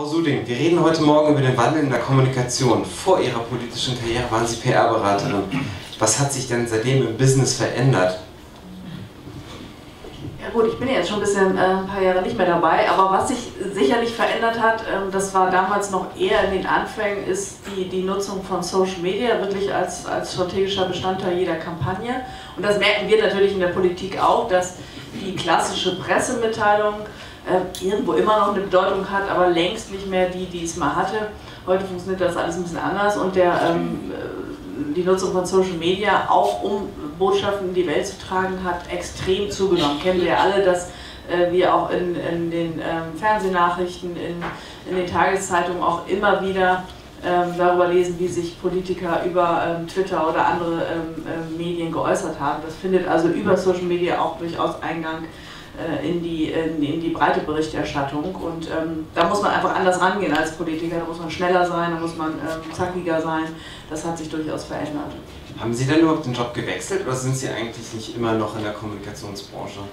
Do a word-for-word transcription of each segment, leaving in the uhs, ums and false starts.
Frau Suding, wir reden heute Morgen über den Wandel in der Kommunikation. Vor Ihrer politischen Karriere waren Sie P R-Beraterin. Was hat sich denn seitdem im Business verändert? Ja gut, ich bin jetzt schon ein, bisschen, äh, ein paar Jahre nicht mehr dabei, aber was sich sicherlich verändert hat, äh, das war damals noch eher in den Anfängen, ist die, die Nutzung von Social Media wirklich als, als strategischer Bestandteil jeder Kampagne. Und das merken wir natürlich in der Politik auch, dass die klassische Pressemitteilung irgendwo immer noch eine Bedeutung hat, aber längst nicht mehr die, die es mal hatte. Heute funktioniert das alles ein bisschen anders und der, ähm, die Nutzung von Social Media, auch um Botschaften in die Welt zu tragen, hat extrem zugenommen. Kennen wir alle, dass äh, wir auch in, in den ähm, Fernsehnachrichten, in, in den Tageszeitungen auch immer wieder ähm, darüber lesen, wie sich Politiker über ähm, Twitter oder andere ähm, äh, Medien geäußert haben. Das findet also über Social Media auch durchaus Eingang In die, in, in die breite Berichterstattung und ähm, da muss man einfach anders rangehen als Politiker, da muss man schneller sein, da muss man ähm, zackiger sein, das hat sich durchaus verändert. Haben Sie denn überhaupt den Job gewechselt oder sind Sie eigentlich nicht immer noch in der Kommunikationsbranche?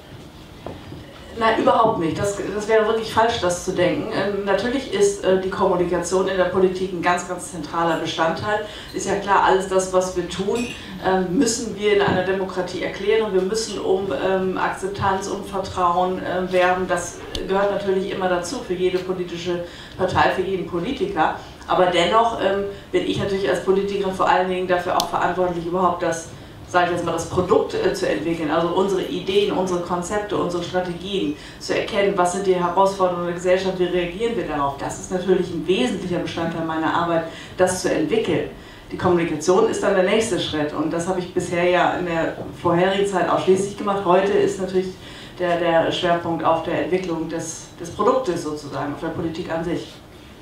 Nein, überhaupt nicht. Das, das wäre wirklich falsch, das zu denken. Ähm, natürlich ist äh, die Kommunikation in der Politik ein ganz, ganz zentraler Bestandteil. Ist ja klar, alles das, was wir tun, ähm, müssen wir in einer Demokratie erklären. Und wir müssen um ähm, Akzeptanz und Vertrauen äh, werben. Das gehört natürlich immer dazu für jede politische Partei, für jeden Politiker. Aber dennoch ähm, bin ich natürlich als Politikerin vor allen Dingen dafür auch verantwortlich, überhaupt das sage ich jetzt mal, das Produkt äh, zu entwickeln, also unsere Ideen, unsere Konzepte, unsere Strategien, zu erkennen, was sind die Herausforderungen der Gesellschaft, wie reagieren wir darauf. Das ist natürlich ein wesentlicher Bestandteil meiner Arbeit, das zu entwickeln. Die Kommunikation ist dann der nächste Schritt und das habe ich bisher ja in der vorherigen Zeit ausschließlich gemacht. Heute ist natürlich der, der Schwerpunkt auf der Entwicklung des, des Produktes sozusagen, auf der Politik an sich.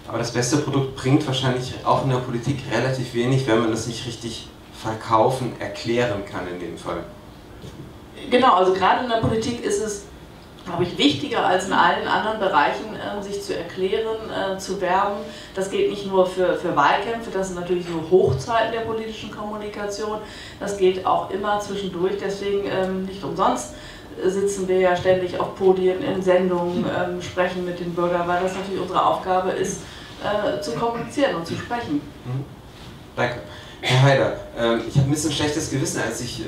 Aber das beste Produkt bringt wahrscheinlich auch in der Politik relativ wenig, wenn man das nicht richtig verkaufen, erklären kann in dem Fall. Genau, also gerade in der Politik ist es, glaube ich, wichtiger als in allen anderen Bereichen, äh, sich zu erklären, äh, zu werben. Das gilt nicht nur für, für Wahlkämpfe, das sind natürlich so Hochzeiten der politischen Kommunikation, das gilt auch immer zwischendurch, deswegen ähm, nicht umsonst sitzen wir ja ständig auf Podien, in Sendungen, ähm, sprechen mit den Bürgern, weil das natürlich unsere Aufgabe ist, äh, zu kommunizieren und zu sprechen. Mhm. Danke. Herr Heider, ich habe ein bisschen schlechtes Gewissen, als ich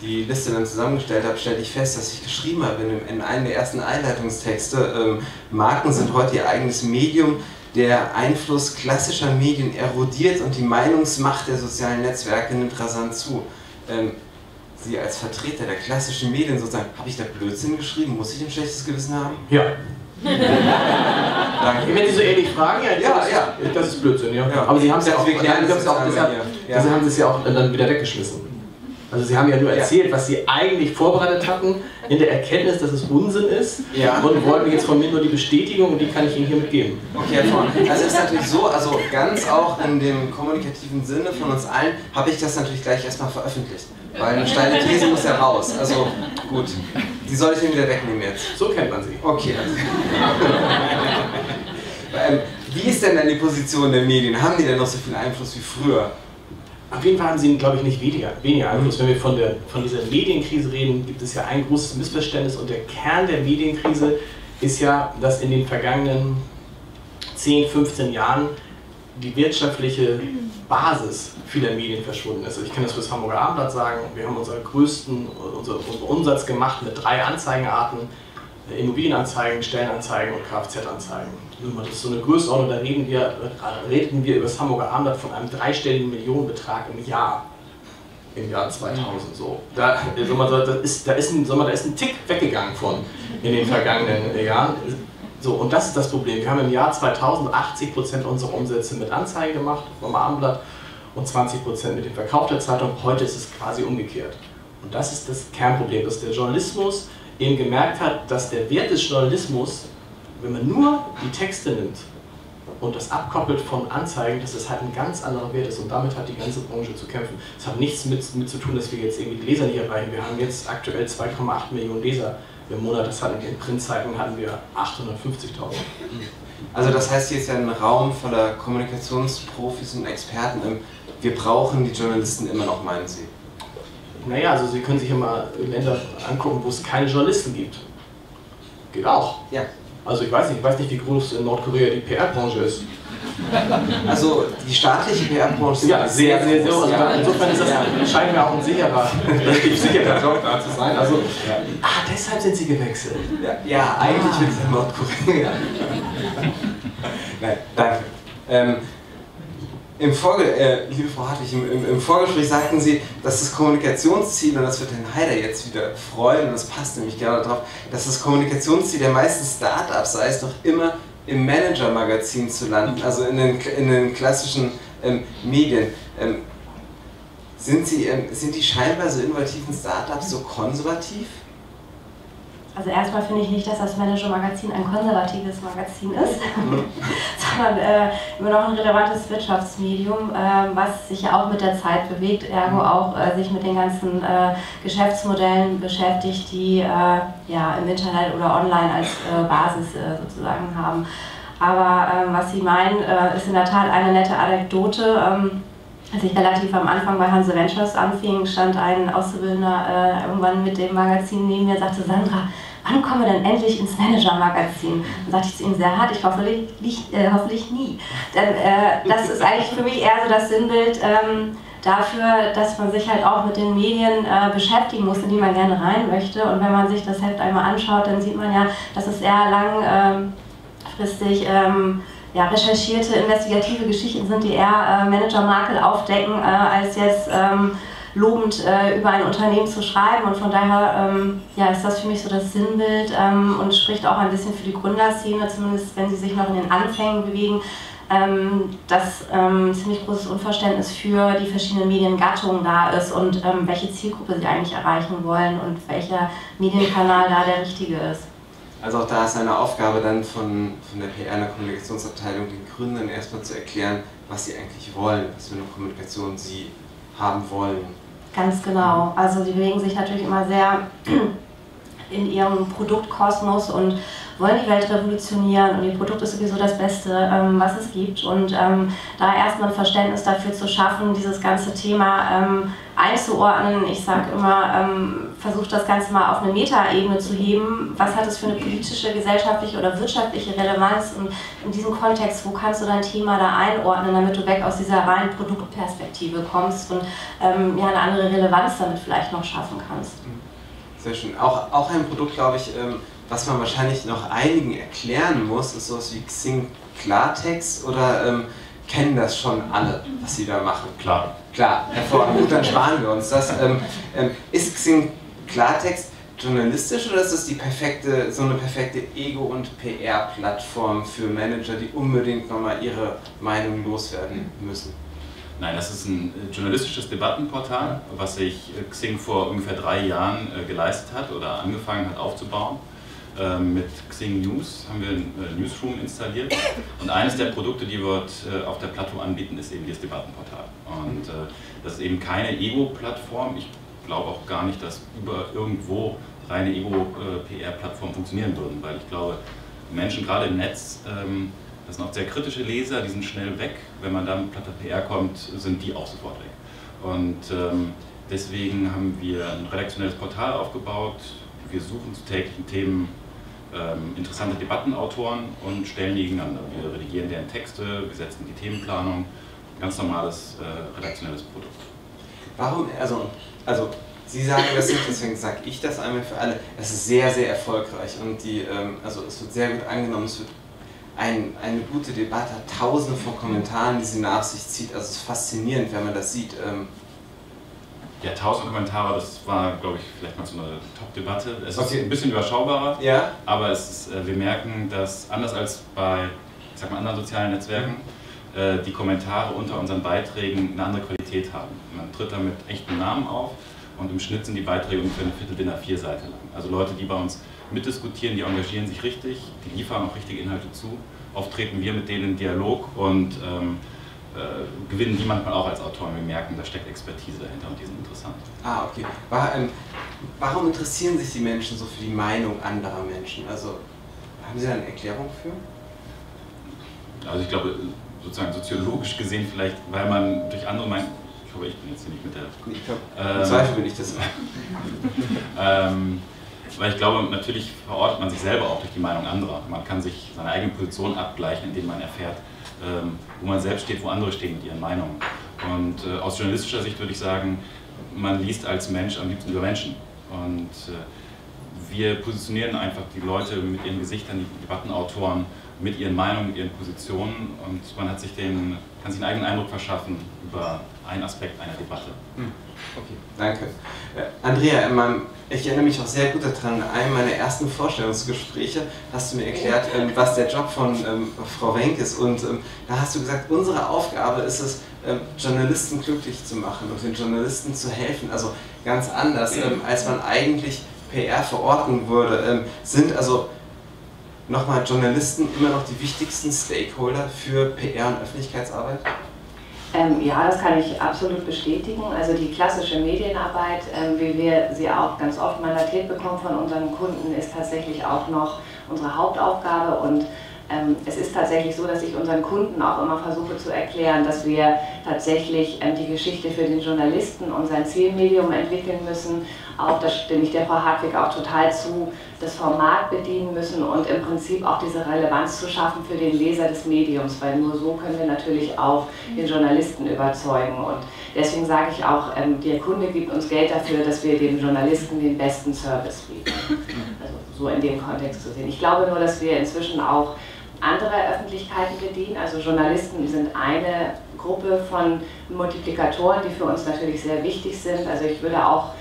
die Liste dann zusammengestellt habe, stellte ich fest, dass ich geschrieben habe in einem der ersten Einleitungstexte, Marken sind heute ihr eigenes Medium, der Einfluss klassischer Medien erodiert und die Meinungsmacht der sozialen Netzwerke nimmt rasant zu. Sie als Vertreter der klassischen Medien sozusagen, habe ich da Blödsinn geschrieben? Muss ich ein schlechtes Gewissen haben? Ja. Danke. Wenn Sie so ehrlich fragen, ja, ja, das, ja. Das ist Blödsinn, ja. ja. Aber Sie haben es ja auch, wirklich nein, das auch deshalb, ja. deshalb haben Sie es ja auch dann wieder weggeschmissen. Also Sie haben ja nur erzählt, ja. was Sie eigentlich vorbereitet hatten, in der Erkenntnis, dass es Unsinn ist, ja. und wollten jetzt von mir nur die Bestätigung und die kann ich Ihnen hiermit geben. Okay, Herr Vorn. Also es ist natürlich so, also ganz auch in dem kommunikativen Sinne von uns allen, habe ich das natürlich gleich erstmal veröffentlicht. Weil eine steile These muss ja raus. Also gut, die soll ich Ihnen wieder wegnehmen jetzt. So kennt man Sie. Okay. Wie ist denn dann die Position der Medien? Haben die denn noch so viel Einfluss wie früher? Auf jeden Fall haben sie, glaube ich, nicht weniger, weniger Einfluss. Wenn wir von, der, von dieser Medienkrise reden, gibt es ja ein großes Missverständnis und der Kern der Medienkrise ist ja, dass in den vergangenen zehn, fünfzehn Jahren die wirtschaftliche Basis vieler Medien verschwunden ist. Also ich kann das für das Hamburger Abendblatt sagen, wir haben unseren größten unser, unseren Umsatz gemacht mit drei Anzeigenarten, Immobilienanzeigen, Stellenanzeigen und Kfz-Anzeigen. Das ist so eine Größenordnung, da reden wir, reden wir über das Hamburger Abendblatt von einem dreistelligen Millionenbetrag im Jahr, im Jahr zweitausend. So. Da, so mal, da, ist, da, ist ein, so mal, da ist ein Tick weggegangen von in den vergangenen Jahren. So, und das ist das Problem. Wir haben im Jahr zweitausend achtzig Prozent unserer Umsätze mit Anzeigen gemacht, vom Abendblatt, und zwanzig Prozent mit dem Verkauf der Zeitung. Heute ist es quasi umgekehrt. Und das ist das Kernproblem, dass der Journalismus eben gemerkt hat, dass der Wert des Journalismus, wenn man nur die Texte nimmt und das abkoppelt von Anzeigen, dass das halt ein ganz anderer Wert ist und damit hat die ganze Branche zu kämpfen. Es hat nichts mit, mit zu tun, dass wir jetzt irgendwie die Leser nicht erreichen. Wir haben jetzt aktuell zwei Komma acht Millionen Leser im Monat. Das hatten wir in Printzeitungen hatten wir achthundertfünfzigtausend. Also das heißt, hier ist ja ein Raum voller Kommunikationsprofis und Experten. Wir brauchen die Journalisten immer noch, meinen Sie? Naja, also Sie können sich immer Länder angucken, wo es keine Journalisten gibt. Geht auch. Ja. Also ich weiß nicht, ich weiß nicht, wie groß in Nordkorea die P R-Branche ist. Also die staatliche P R-Branche ist ja sehr, sehr, sehr, sehr groß. Also ja. Insofern ist das ja. Scheint mir auch ein sicherer, sicherer Job da zu sein. Also, ja. Ah, deshalb sind sie gewechselt. Ja, ja eigentlich ah. Wird es in Nordkorea. Nein, danke. Ähm, Im Vorge äh, liebe Frau Hartwig, im, im, im Vorgespräch sagten Sie, dass das Kommunikationsziel, und das wird Herrn Haider jetzt wieder freuen, und das passt nämlich gerne darauf, dass das Kommunikationsziel der meisten Start-ups sei, ist doch immer im Manager-Magazin zu landen, also in den, in den klassischen ähm, Medien. Ähm, sind, Sie, ähm, sind die scheinbar so innovativen Start-ups so konservativ? Also erstmal finde ich nicht, dass das Manager-Magazin ein konservatives Magazin ist, sondern äh, immer noch ein relevantes Wirtschaftsmedium, äh, was sich ja auch mit der Zeit bewegt, ergo auch äh, sich mit den ganzen äh, Geschäftsmodellen beschäftigt, die äh, ja, im Internet oder online als äh, Basis äh, sozusagen haben. Aber äh, was Sie meinen, äh, ist in der Tat eine nette Anekdote. Ähm, Als ich relativ am Anfang bei Hanse Ventures anfing, stand ein Auszubildender äh, irgendwann mit dem Magazin neben mir und sagte: Sandra, wann kommen wir denn endlich ins Manager-Magazin? Dann sagte ich zu ihm sehr hart, ich hoffe, ich, äh, hoffentlich nie. Denn äh, das ist eigentlich für mich eher so das Sinnbild ähm, dafür, dass man sich halt auch mit den Medien äh, beschäftigen muss, in die man gerne rein möchte. Und wenn man sich das Heft einmal anschaut, dann sieht man ja, dass es eher langfristig ähm, Ja, recherchierte, investigative Geschichten sind, die eher äh, Managermakel aufdecken, äh, als jetzt ähm, lobend äh, über ein Unternehmen zu schreiben. Und von daher ähm, ja, ist das für mich so das Sinnbild ähm, und spricht auch ein bisschen für die Gründerszene, zumindest wenn sie sich noch in den Anfängen bewegen, ähm, dass ähm, ziemlich großes Unverständnis für die verschiedenen Mediengattungen da ist und ähm, welche Zielgruppe sie eigentlich erreichen wollen und welcher Medienkanal da der richtige ist. Also auch da ist eine Aufgabe dann von, von der P R, der Kommunikationsabteilung, den Gründern erstmal zu erklären, was sie eigentlich wollen, was für eine Kommunikation sie haben wollen. Ganz genau. Also sie bewegen sich natürlich immer sehr in ihrem Produktkosmos und wollen die Welt revolutionieren und ihr Produkt ist sowieso das Beste, ähm, was es gibt. Und ähm, da erstmal ein Verständnis dafür zu schaffen, dieses ganze Thema ähm, einzuordnen. Ich sage immer, ähm, versucht das Ganze mal auf eine Metaebene zu heben. Was hat es für eine politische, gesellschaftliche oder wirtschaftliche Relevanz? Und in diesem Kontext, wo kannst du dein Thema da einordnen, damit du weg aus dieser reinen Produktperspektive kommst und ähm, ja, eine andere Relevanz damit vielleicht noch schaffen kannst? Sehr schön. Auch, auch ein Produkt, glaube ich, ähm, was man wahrscheinlich noch einigen erklären muss, ist sowas wie Xing Klartext oder ähm, kennen das schon alle, was sie da machen? Klar. Klar, hervorragend. Gut, dann sparen wir uns das. Ähm, ähm, ist Xing Klartext journalistisch oder ist das die perfekte, so eine perfekte Ego- und P R-Plattform für Manager, die unbedingt nochmal ihre Meinung loswerden müssen? Nein, das ist ein journalistisches Debattenportal, was sich Xing vor ungefähr drei Jahren geleistet hat oder angefangen hat aufzubauen. Mit Xing News haben wir einen Newsroom installiert und eines der Produkte, die wir auf der Plattform anbieten, ist eben das Debattenportal. Und das ist eben keine Ego-Plattform. Ich glaube auch gar nicht, dass über irgendwo reine Ego-P R-Plattformen funktionieren würden, weil ich glaube, Menschen gerade im Netz, das sind auch sehr kritische Leser, die sind schnell weg. Wenn man dann mit platter P R kommt, sind die auch sofort weg. Und deswegen haben wir ein redaktionelles Portal aufgebaut. Wir suchen zu täglichen Themen interessante Debattenautoren und stellen die gegeneinander. Wir redigieren deren Texte, wir setzen die Themenplanung. Ein ganz normales redaktionelles Produkt. Warum? Also, also Sie sagen das nicht, deswegen sage ich das einmal für alle. Es ist sehr, sehr erfolgreich und die, also es wird sehr gut angenommen. Es wird ein, eine gute Debatte, tausende von Kommentaren, die sie nach sich zieht. Also es ist faszinierend, wenn man das sieht. Ja, tausend Kommentare, das war, glaube ich, vielleicht mal so eine Top-Debatte. Es ist okay. Ein bisschen überschaubarer, ja. Aber es ist, wir merken, dass anders als bei, ich sag mal, anderen sozialen Netzwerken, die Kommentare unter unseren Beiträgen eine andere Qualität haben. Man tritt da mit echten Namen auf und im Schnitt sind die Beiträge ungefähr eine Viertel DIN A vier Seite lang. Also Leute, die bei uns mitdiskutieren, die engagieren sich richtig, die liefern auch richtige Inhalte zu. Oft treten wir mit denen in Dialog und ähm, äh, gewinnen die manchmal auch als Autoren. Wir merken, da steckt Expertise dahinter und die sind interessant. Ah, okay. War, ähm, warum interessieren sich die Menschen so für die Meinung anderer Menschen? Also, haben Sie da eine Erklärung für? Also ich glaube, sozusagen soziologisch gesehen vielleicht, weil man durch andere meint, ich hoffe, ich bin jetzt hier nicht mit der... Ich glaub, im ähm, Zweifel bin ich das. ähm, Weil ich glaube, natürlich verortet man sich selber auch durch die Meinung anderer. Man kann sich seine eigene Position abgleichen, indem man erfährt, ähm, wo man selbst steht, wo andere stehen mit ihren Meinungen. Und äh, aus journalistischer Sicht würde ich sagen, man liest als Mensch am liebsten über Menschen. Und äh, wir positionieren einfach die Leute mit ihren Gesichtern, die Debattenautoren, mit ihren Meinungen, mit ihren Positionen. Und man hat sich den, kann sich einen eigenen Eindruck verschaffen über einen Aspekt einer Debatte. Hm. Okay, danke. Äh, Andrea, in meinem, ich erinnere mich auch sehr gut daran, in einem meiner ersten Vorstellungsgespräche hast du mir erklärt, ähm, was der Job von ähm, Frau Wenk ist. Und ähm, da hast du gesagt, unsere Aufgabe ist es, ähm, Journalisten glücklich zu machen und den Journalisten zu helfen. Also ganz anders, ähm, als man eigentlich P R verorten würde. Ähm, sind also nochmal Journalisten immer noch die wichtigsten Stakeholder für P R und Öffentlichkeitsarbeit? Ähm, ja, das kann ich absolut bestätigen. Also die klassische Medienarbeit, ähm, wie wir sie auch ganz oft mandatiert bekommen von unseren Kunden, ist tatsächlich auch noch unsere Hauptaufgabe. Und ähm, es ist tatsächlich so, dass ich unseren Kunden auch immer versuche zu erklären, dass wir tatsächlich ähm, die Geschichte für den Journalisten und sein Zielmedium entwickeln müssen. Auch, da stimme ich der Frau Hartwig auch total zu, das Format bedienen müssen und im Prinzip auch diese Relevanz zu schaffen für den Leser des Mediums, weil nur so können wir natürlich auch den Journalisten überzeugen. Und deswegen sage ich auch, der Kunde gibt uns Geld dafür, dass wir dem Journalisten den besten Service bieten. Also so in dem Kontext zu sehen. Ich glaube nur, dass wir inzwischen auch andere Öffentlichkeiten bedienen. Also Journalisten sind eine Gruppe von Multiplikatoren, die für uns natürlich sehr wichtig sind. Also ich würde auch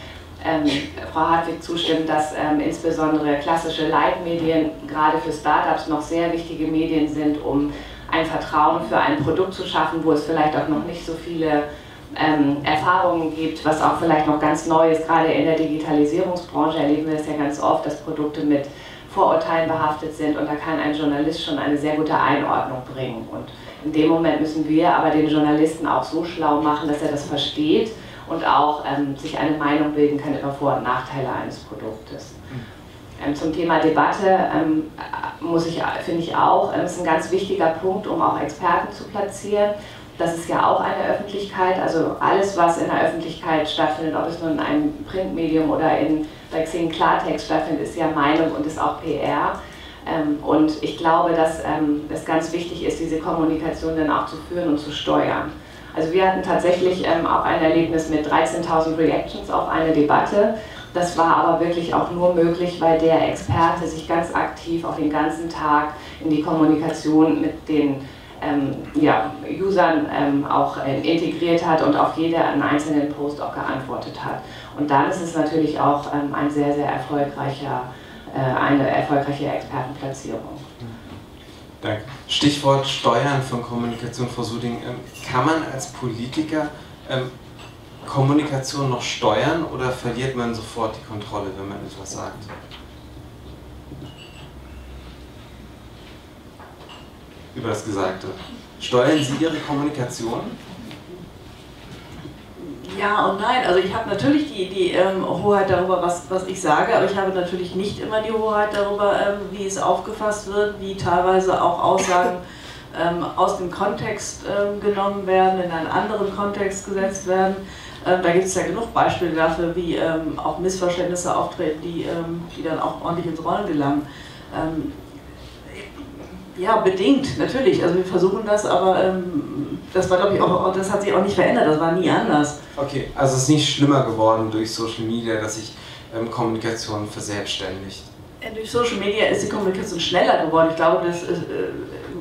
Ähm, Frau Hartwig zustimmt, dass ähm, insbesondere klassische Leitmedien gerade für Startups noch sehr wichtige Medien sind, um ein Vertrauen für ein Produkt zu schaffen, wo es vielleicht auch noch nicht so viele ähm, Erfahrungen gibt, was auch vielleicht noch ganz neu ist. Gerade in der Digitalisierungsbranche erleben wir es ja ganz oft, dass Produkte mit Vorurteilen behaftet sind und da kann ein Journalist schon eine sehr gute Einordnung bringen. Und in dem Moment müssen wir aber den Journalisten auch so schlau machen, dass er das versteht und auch ähm, sich eine Meinung bilden kann über Vor- und Nachteile eines Produktes. Ähm, zum Thema Debatte ähm, muss ich, finde ich auch, ähm, ist ein ganz wichtiger Punkt, um auch Experten zu platzieren. Das ist ja auch eine Öffentlichkeit, also alles, was in der Öffentlichkeit stattfindet, ob es nun in einem Printmedium oder in, bei Xing Klartext stattfindet, ist ja Meinung und ist auch P R. Ähm, und ich glaube, dass ähm, es ganz wichtig ist, diese Kommunikation dann auch zu führen und zu steuern. Also wir hatten tatsächlich ähm, auch ein Erlebnis mit dreizehntausend Reactions auf eine Debatte. Das war aber wirklich auch nur möglich, weil der Experte sich ganz aktiv auch den ganzen Tag in die Kommunikation mit den ähm, ja, Usern ähm, auch ähm, integriert hat und auf jeden einzelnen Post auch geantwortet hat. Und dann ist es natürlich auch ähm, ein sehr, sehr erfolgreicher, äh, eine erfolgreiche Expertenplatzierung. Danke. Stichwort Steuern von Kommunikation, Frau Suding. Kann man als Politiker ähm, Kommunikation noch steuern oder verliert man sofort die Kontrolle, wenn man etwas sagt? Über das Gesagte. Steuern Sie Ihre Kommunikation? Ja und nein. Also ich habe natürlich die, die ähm, Hoheit darüber, was, was ich sage, aber ich habe natürlich nicht immer die Hoheit darüber, ähm, wie es aufgefasst wird, wie teilweise auch Aussagen ähm, aus dem Kontext ähm, genommen werden, in einen anderen Kontext gesetzt werden. Ähm, da gibt es ja genug Beispiele dafür, wie ähm, auch Missverständnisse auftreten, die, ähm, die dann auch ordentlich ins Rollen gelangen. Ähm, ja, bedingt, natürlich. Also wir versuchen das, aber ähm, das war, glaube ich, auch, das hat sich auch nicht verändert, das war nie anders. Okay, also es ist nicht schlimmer geworden durch Social Media, dass sich ähm, Kommunikation verselbstständigt? Ja, durch Social Media ist die Kommunikation schneller geworden. Ich glaube, das ist, äh,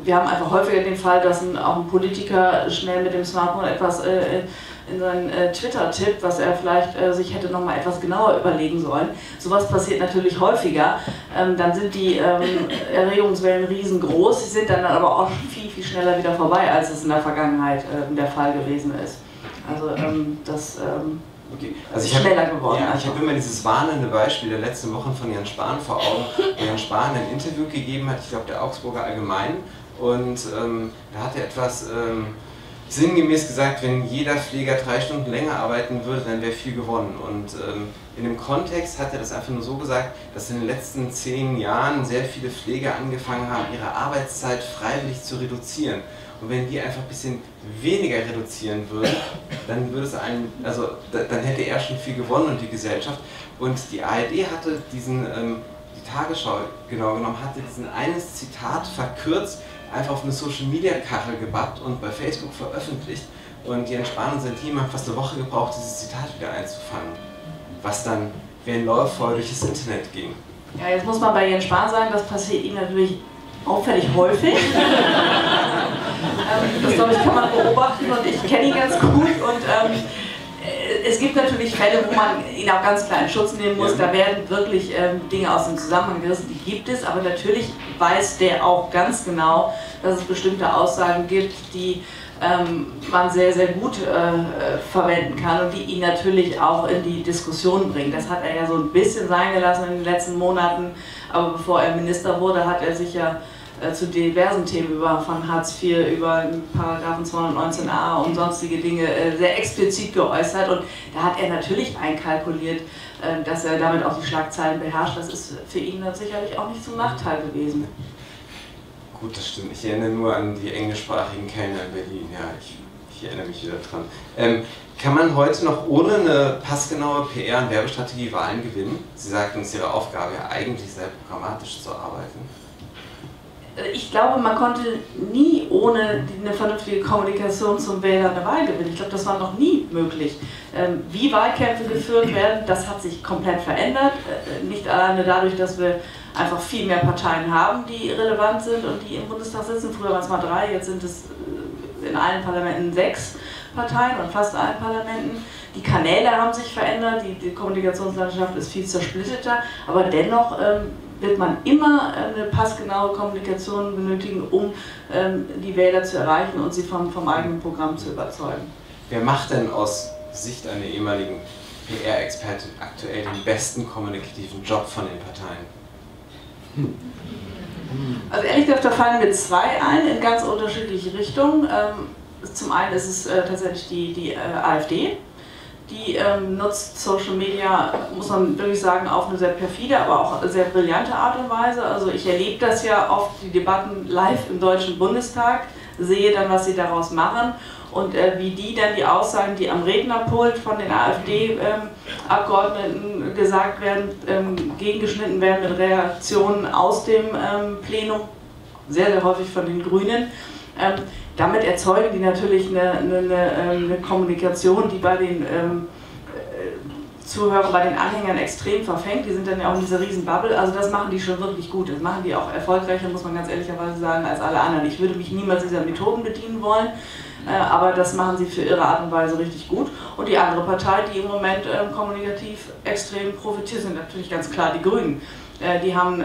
wir haben einfach häufiger den Fall, dass ein, auch ein Politiker schnell mit dem Smartphone etwas äh, in seinen äh, Twitter tippt, was er vielleicht äh, sich hätte nochmal etwas genauer überlegen sollen. Sowas passiert natürlich häufiger. Ähm, dann sind die ähm, Erregungswellen riesengroß, die sind dann aber auch viel, viel schneller wieder vorbei, als es in der Vergangenheit äh, der Fall gewesen ist. Also ähm, das ähm, okay. also ist ich schneller hab, geworden. Ja, ich habe immer dieses warnende Beispiel der letzten Wochen von Jens Spahn vor Augen, wo Jens Spahn ein Interview gegeben hat, ich glaube der Augsburger Allgemein, und ähm, da hat er etwas ähm, sinngemäß gesagt, wenn jeder Pfleger drei Stunden länger arbeiten würde, dann wäre viel gewonnen. Und ähm, in dem Kontext hat er das einfach nur so gesagt, dass in den letzten zehn Jahren sehr viele Pfleger angefangen haben, ihre Arbeitszeit freiwillig zu reduzieren. und wenn die einfach ein bisschen weniger reduzieren würden, dann würde es einen, also dann hätte er schon viel gewonnen und die Gesellschaft. Und die A R D hatte diesen, ähm, die Tagesschau genau genommen, hatte diesen eines Zitat verkürzt, einfach auf eine Social-Media-Kachel gebappt und bei Facebook veröffentlicht. Und Jens Spahn und sein Team haben fast eine Woche gebraucht, dieses Zitat wieder einzufangen, was dann wie ein Läufer durch das Internet ging. Ja, jetzt muss man bei Jens Spahn sagen, das passiert ihm natürlich auffällig häufig. Das, glaube ich, kann man beobachten und ich kenne ihn ganz gut. Und ähm, es gibt natürlich Fälle, wo man ihn auch ganz klar in Schutz nehmen muss. Da werden wirklich ähm, Dinge aus dem Zusammenhang gerissen, die gibt es. Aber natürlich weiß der auch ganz genau, dass es bestimmte Aussagen gibt, die ähm, man sehr, sehr gut äh, verwenden kann und die ihn natürlich auch in die Diskussion bringen. Das hat er ja so ein bisschen sein gelassen in den letzten Monaten. Aber bevor er Minister wurde, hat er sich ja zu diversen Themen über, von Hartz vier über Paragraphen zweihundertneunzehn a und sonstige Dinge sehr explizit geäußert und da hat er natürlich einkalkuliert, dass er damit auch die Schlagzeilen beherrscht. Das ist für ihn dann sicherlich auch nicht zum Nachteil gewesen. Gut, das stimmt. Ich erinnere nur an die englischsprachigen Kellner in Berlin. Ja, ich, ich erinnere mich wieder dran. Ähm, kann man heute noch ohne eine passgenaue P R- und Werbestrategie Wahlen gewinnen? Sie sagten uns, Ihre Aufgabe ja eigentlich sehr programmatisch zu arbeiten. Ich glaube, man konnte nie ohne eine vernünftige Kommunikation zum Wähler eine Wahl gewinnen. Ich glaube, das war noch nie möglich. Wie Wahlkämpfe geführt werden, das hat sich komplett verändert. Nicht alleine dadurch, dass wir einfach viel mehr Parteien haben, die relevant sind und die im Bundestag sitzen. Früher waren es mal drei, jetzt sind es in allen Parlamenten sechs Parteien und fast allen Parlamenten. Die Kanäle haben sich verändert, die, die Kommunikationslandschaft ist viel zersplitterter, aber dennoch ähm, wird man immer eine passgenaue Kommunikation benötigen, um ähm, die Wähler zu erreichen und sie vom, vom eigenen Programm zu überzeugen. Wer macht denn aus Sicht einer ehemaligen P R-Expertin aktuell den besten kommunikativen Job von den Parteien? Hm. Also ehrlich gesagt, da fallen mir zwei ein, in ganz unterschiedliche Richtungen. Ähm, zum einen ist es äh, tatsächlich die, die äh, AfD. Die ähm, nutzt Social Media, muss man wirklich sagen, auf eine sehr perfide, aber auch sehr brillante Art und Weise. Also ich erlebe das ja oft, die Debatten live im Deutschen Bundestag, sehe dann, was sie daraus machen und äh, wie die dann die Aussagen, die am Rednerpult von den AfD-Abgeordneten ähm, gesagt werden, ähm, gegengeschnitten werden mit Reaktionen aus dem ähm, Plenum, sehr, sehr häufig von den Grünen. Ähm, Damit erzeugen die natürlich eine, eine, eine Kommunikation, die bei den ähm, Zuhörern, bei den Anhängern extrem verfängt. Die sind dann ja auch in dieser riesen Bubble. Also das machen die schon wirklich gut. Das machen die auch erfolgreicher, muss man ganz ehrlicherweise sagen, als alle anderen. Ich würde mich niemals dieser Methoden bedienen wollen, äh, aber das machen sie für ihre Art und Weise richtig gut. Und die andere Partei, die im Moment ähm, kommunikativ extrem profitiert, sind natürlich ganz klar die Grünen. Die haben äh,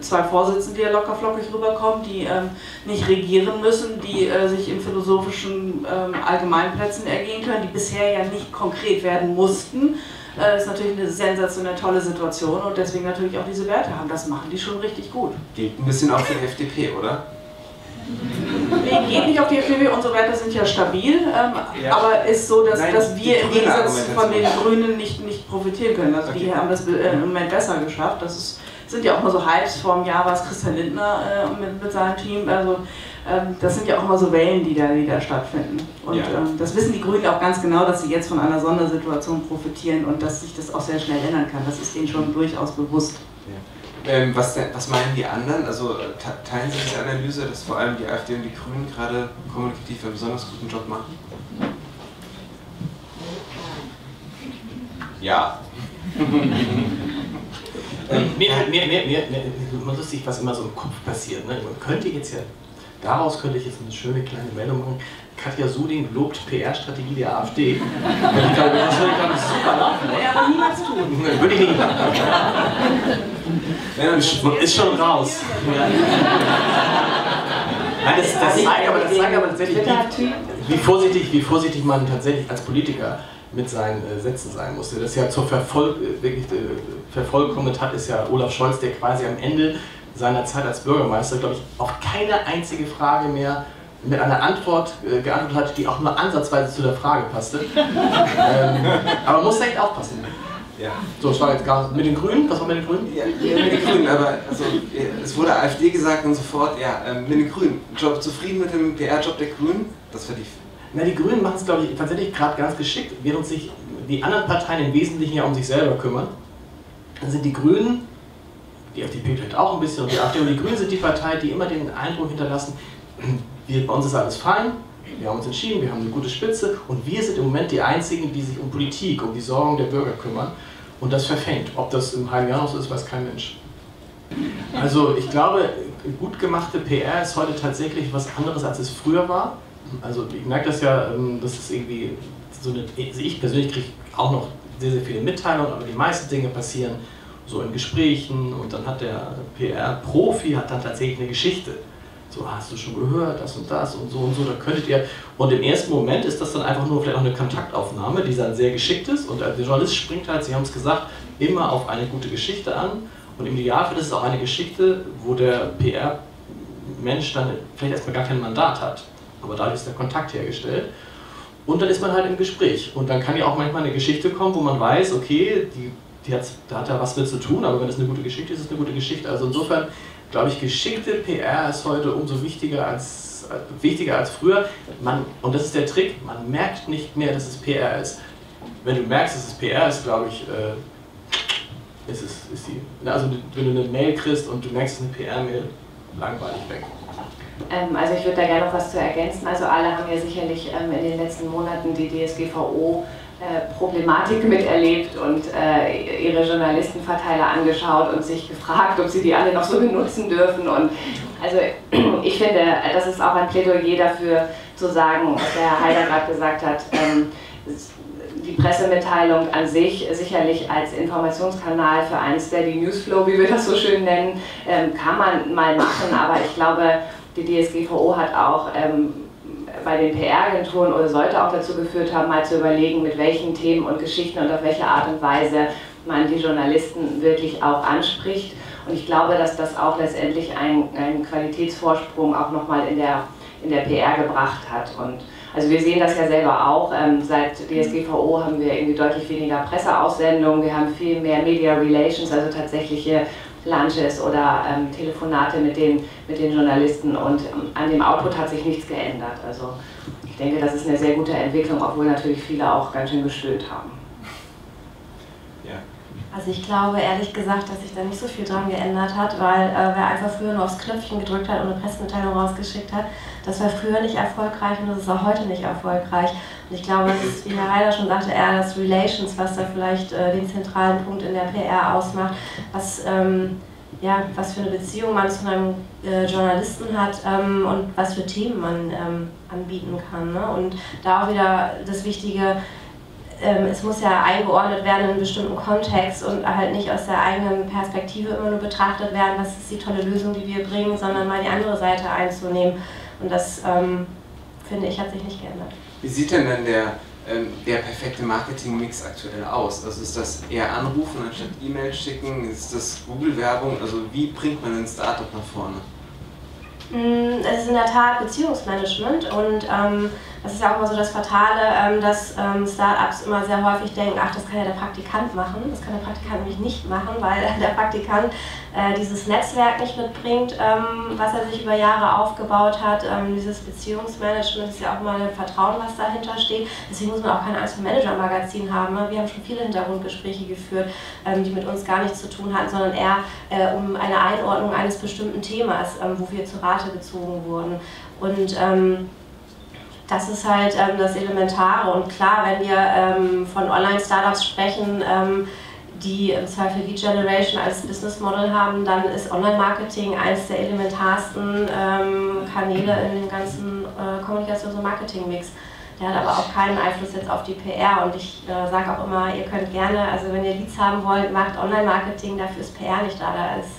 zwei Vorsitzende, die ja lockerflockig rüberkommen, die äh, nicht regieren müssen, die äh, sich in philosophischen äh, Allgemeinplätzen ergehen können, die bisher ja nicht konkret werden mussten. Das äh, ist natürlich eine sensationell tolle Situation und deswegen natürlich auch diese Werte haben. Das machen die schon richtig gut. Geht ein bisschen auf die F D P, oder? Nee, geht nicht auf die F D P, unsere Werte sind ja stabil, ähm, ja. Aber ist so, dass, Nein, dass wir im Gegensatz von den Grünen nicht, nicht profitieren können. Also okay. Die haben das äh, im Moment besser geschafft. Das ist, sind ja auch mal so Hypes, vor einem Jahr war es Christian Lindner äh, mit, mit seinem Team. Also ähm, das sind ja auch mal so Wellen, die da, die da stattfinden. Und ja. ähm, das wissen die Grünen auch ganz genau, dass sie jetzt von einer Sondersituation profitieren und dass sich das auch sehr schnell ändern kann. Das ist ihnen schon durchaus bewusst. Ja. Ähm, was, was meinen die anderen? Also teilen Sie diese Analyse, dass vor allem die AfD und die Grünen gerade kommunikativ einen besonders guten Job machen? Ja. mir, mir, mir, mir, mir lustig, was immer so im Kopf passiert. Ne? Man könnte jetzt ja, daraus könnte ich jetzt eine schöne kleine Meldung machen. Katja Suding lobt P R-Strategie der AfD. Ich glaube, das würde ich glaube, super laufen. Ja, aber niemals tun. Würde ich nicht machen. Ist schon raus. Nein, das, das zeigt aber, das zeigt aber tatsächlich, wie vorsichtig, wie vorsichtig man tatsächlich als Politiker mit seinen äh, Sätzen sein musste. Das ja zur Verfolg, äh, wirklich, äh, vervollkommnet hat, ist ja Olaf Scholz, der quasi am Ende seiner Zeit als Bürgermeister, glaube ich, auf keine einzige Frage mehr mit einer Antwort äh, geantwortet hat, die auch nur ansatzweise zu der Frage passte. ähm, aber man muss echt aufpassen. Ja. So, das war jetzt gar nicht. Mit den Grünen? Was war mit den Grünen? Ja, ja, mit den Grünen, aber also, ja, es wurde AfD gesagt und sofort, ja, ähm, mit den Grünen. Job, zufrieden mit dem P R-Job der Grünen? Das verlief. Na, die Grünen machen es, glaube ich, tatsächlich gerade ganz geschickt, während sich die anderen Parteien im Wesentlichen ja um sich selber kümmern. Dann sind die Grünen, die F D P vielleicht auch ein bisschen, und die AfD und die Grünen sind die Partei, die immer den Eindruck hinterlassen, wir, bei uns ist alles fein. Wir haben uns entschieden, wir haben eine gute Spitze und wir sind im Moment die Einzigen, die sich um Politik, um die Sorgen der Bürger kümmern und das verfängt. Ob das im halben Jahr noch so ist, weiß kein Mensch. Also ich glaube, gut gemachte P R ist heute tatsächlich was anderes, als es früher war. Also ich merke das ja, das ist irgendwie so eine, also ich persönlich kriege auch noch sehr, sehr viele Mitteilungen, aber die meisten Dinge passieren so in Gesprächen und dann hat der P R-Profi hat dann tatsächlich eine Geschichte. So, hast du schon gehört, das und das und so und so, da könntet ihr... Und im ersten Moment ist das dann einfach nur vielleicht auch eine Kontaktaufnahme, die dann sehr geschickt ist und der Journalist springt halt, Sie haben es gesagt, immer auf eine gute Geschichte an und im Idealfall ist es auch eine Geschichte, wo der P R-Mensch dann vielleicht erstmal gar kein Mandat hat, aber dadurch ist der Kontakt hergestellt und dann ist man halt im Gespräch und dann kann ja auch manchmal eine Geschichte kommen, wo man weiß, okay, die, die hat, da hat er was mit zu tun, aber wenn es eine gute Geschichte ist, ist es eine gute Geschichte, also insofern... Ich glaube, ich, geschickte P R ist heute umso wichtiger als, wichtiger als früher. Man, und das ist der Trick, man merkt nicht mehr, dass es P R ist. Wenn du merkst, dass es P R ist, glaube ich, äh, ist es ist die. Also wenn du eine Mail kriegst und du merkst, es ist eine P R-Mail, langweilig weg. Ähm, also ich würde da gerne noch was zu ergänzen. Also alle haben ja sicherlich ähm, in den letzten Monaten die D S G V O Problematik miterlebt und äh, ihre Journalistenverteiler angeschaut und sich gefragt, ob sie die alle noch so benutzen dürfen. Und also ich finde, das ist auch ein Plädoyer dafür zu sagen, was der Herr Heider gerade gesagt hat, ähm, die Pressemitteilung an sich sicherlich als Informationskanal für einen Steady Newsflow, wie wir das so schön nennen, ähm, kann man mal machen, aber ich glaube, die D S G V O hat auch ähm, bei den P R-Agenturen oder sollte auch dazu geführt haben, mal zu überlegen, mit welchen Themen und Geschichten und auf welche Art und Weise man die Journalisten wirklich auch anspricht. Und ich glaube, dass das auch letztendlich einen, einen Qualitätsvorsprung auch nochmal in der, in der P R gebracht hat. Und also wir sehen das ja selber auch. Ähm, seit D S G V O haben wir irgendwie deutlich weniger Presseaussendungen, wir haben viel mehr Media Relations, also tatsächliche Lunches oder ähm, Telefonate mit den, mit den Journalisten und ähm, an dem Output hat sich nichts geändert. Also ich denke, das ist eine sehr gute Entwicklung, obwohl natürlich viele auch ganz schön gestöhnt haben. Ja. Also ich glaube ehrlich gesagt, dass sich da nicht so viel dran geändert hat, weil äh, wer einfach früher nur aufs Knöpfchen gedrückt hat und eine Pressemitteilung rausgeschickt hat, das war früher nicht erfolgreich und das ist auch heute nicht erfolgreich. Und ich glaube, es ist, wie Herr Heider schon sagte, eher das Relations, was da vielleicht äh, den zentralen Punkt in der P R ausmacht, was, ähm, ja, was für eine Beziehung man zu einem äh, Journalisten hat ähm, und was für Themen man ähm, anbieten kann. Ne? Und da auch wieder das Wichtige, es muss ja eingeordnet werden in einen bestimmten Kontext und halt nicht aus der eigenen Perspektive immer nur betrachtet werden, was ist die tolle Lösung, die wir bringen, sondern mal die andere Seite einzunehmen. Und das, ähm, finde ich, hat sich nicht geändert. Wie sieht denn dann der, ähm, der perfekte Marketingmix aktuell aus? Also ist das eher anrufen anstatt E-Mail schicken? Ist das Google-Werbung? Also wie bringt man ein Startup nach vorne? Es ist in der Tat Beziehungsmanagement und ähm, das ist ja auch immer so das Fatale, ähm, dass ähm, Startups immer sehr häufig denken, ach, das kann ja der Praktikant machen. Das kann der Praktikant nämlich nicht machen, weil der Praktikant äh, dieses Netzwerk nicht mitbringt, ähm, was er sich über Jahre aufgebaut hat. Ähm, dieses Beziehungsmanagement ist ja auch mal ein Vertrauen, was dahinter steht. Deswegen muss man auch keine Angst vom Manager-Magazin haben. Ne? Wir haben schon viele Hintergrundgespräche geführt, ähm, die mit uns gar nichts zu tun hatten, sondern eher äh, um eine Einordnung eines bestimmten Themas, ähm, wo wir zu Rate gezogen wurden. Und ähm, das ist halt ähm, das Elementare und klar, wenn wir ähm, von Online-Startups sprechen, ähm, die im Zweifel Lead Generation als Business Model haben, dann ist Online-Marketing eines der elementarsten ähm, Kanäle in dem ganzen äh, Kommunikations- und Marketing-Mix. Der hat aber auch keinen Einfluss jetzt auf die P R und ich äh, sage auch immer, ihr könnt gerne, also wenn ihr Leads haben wollt, macht Online-Marketing, dafür ist P R nicht da. Da ist,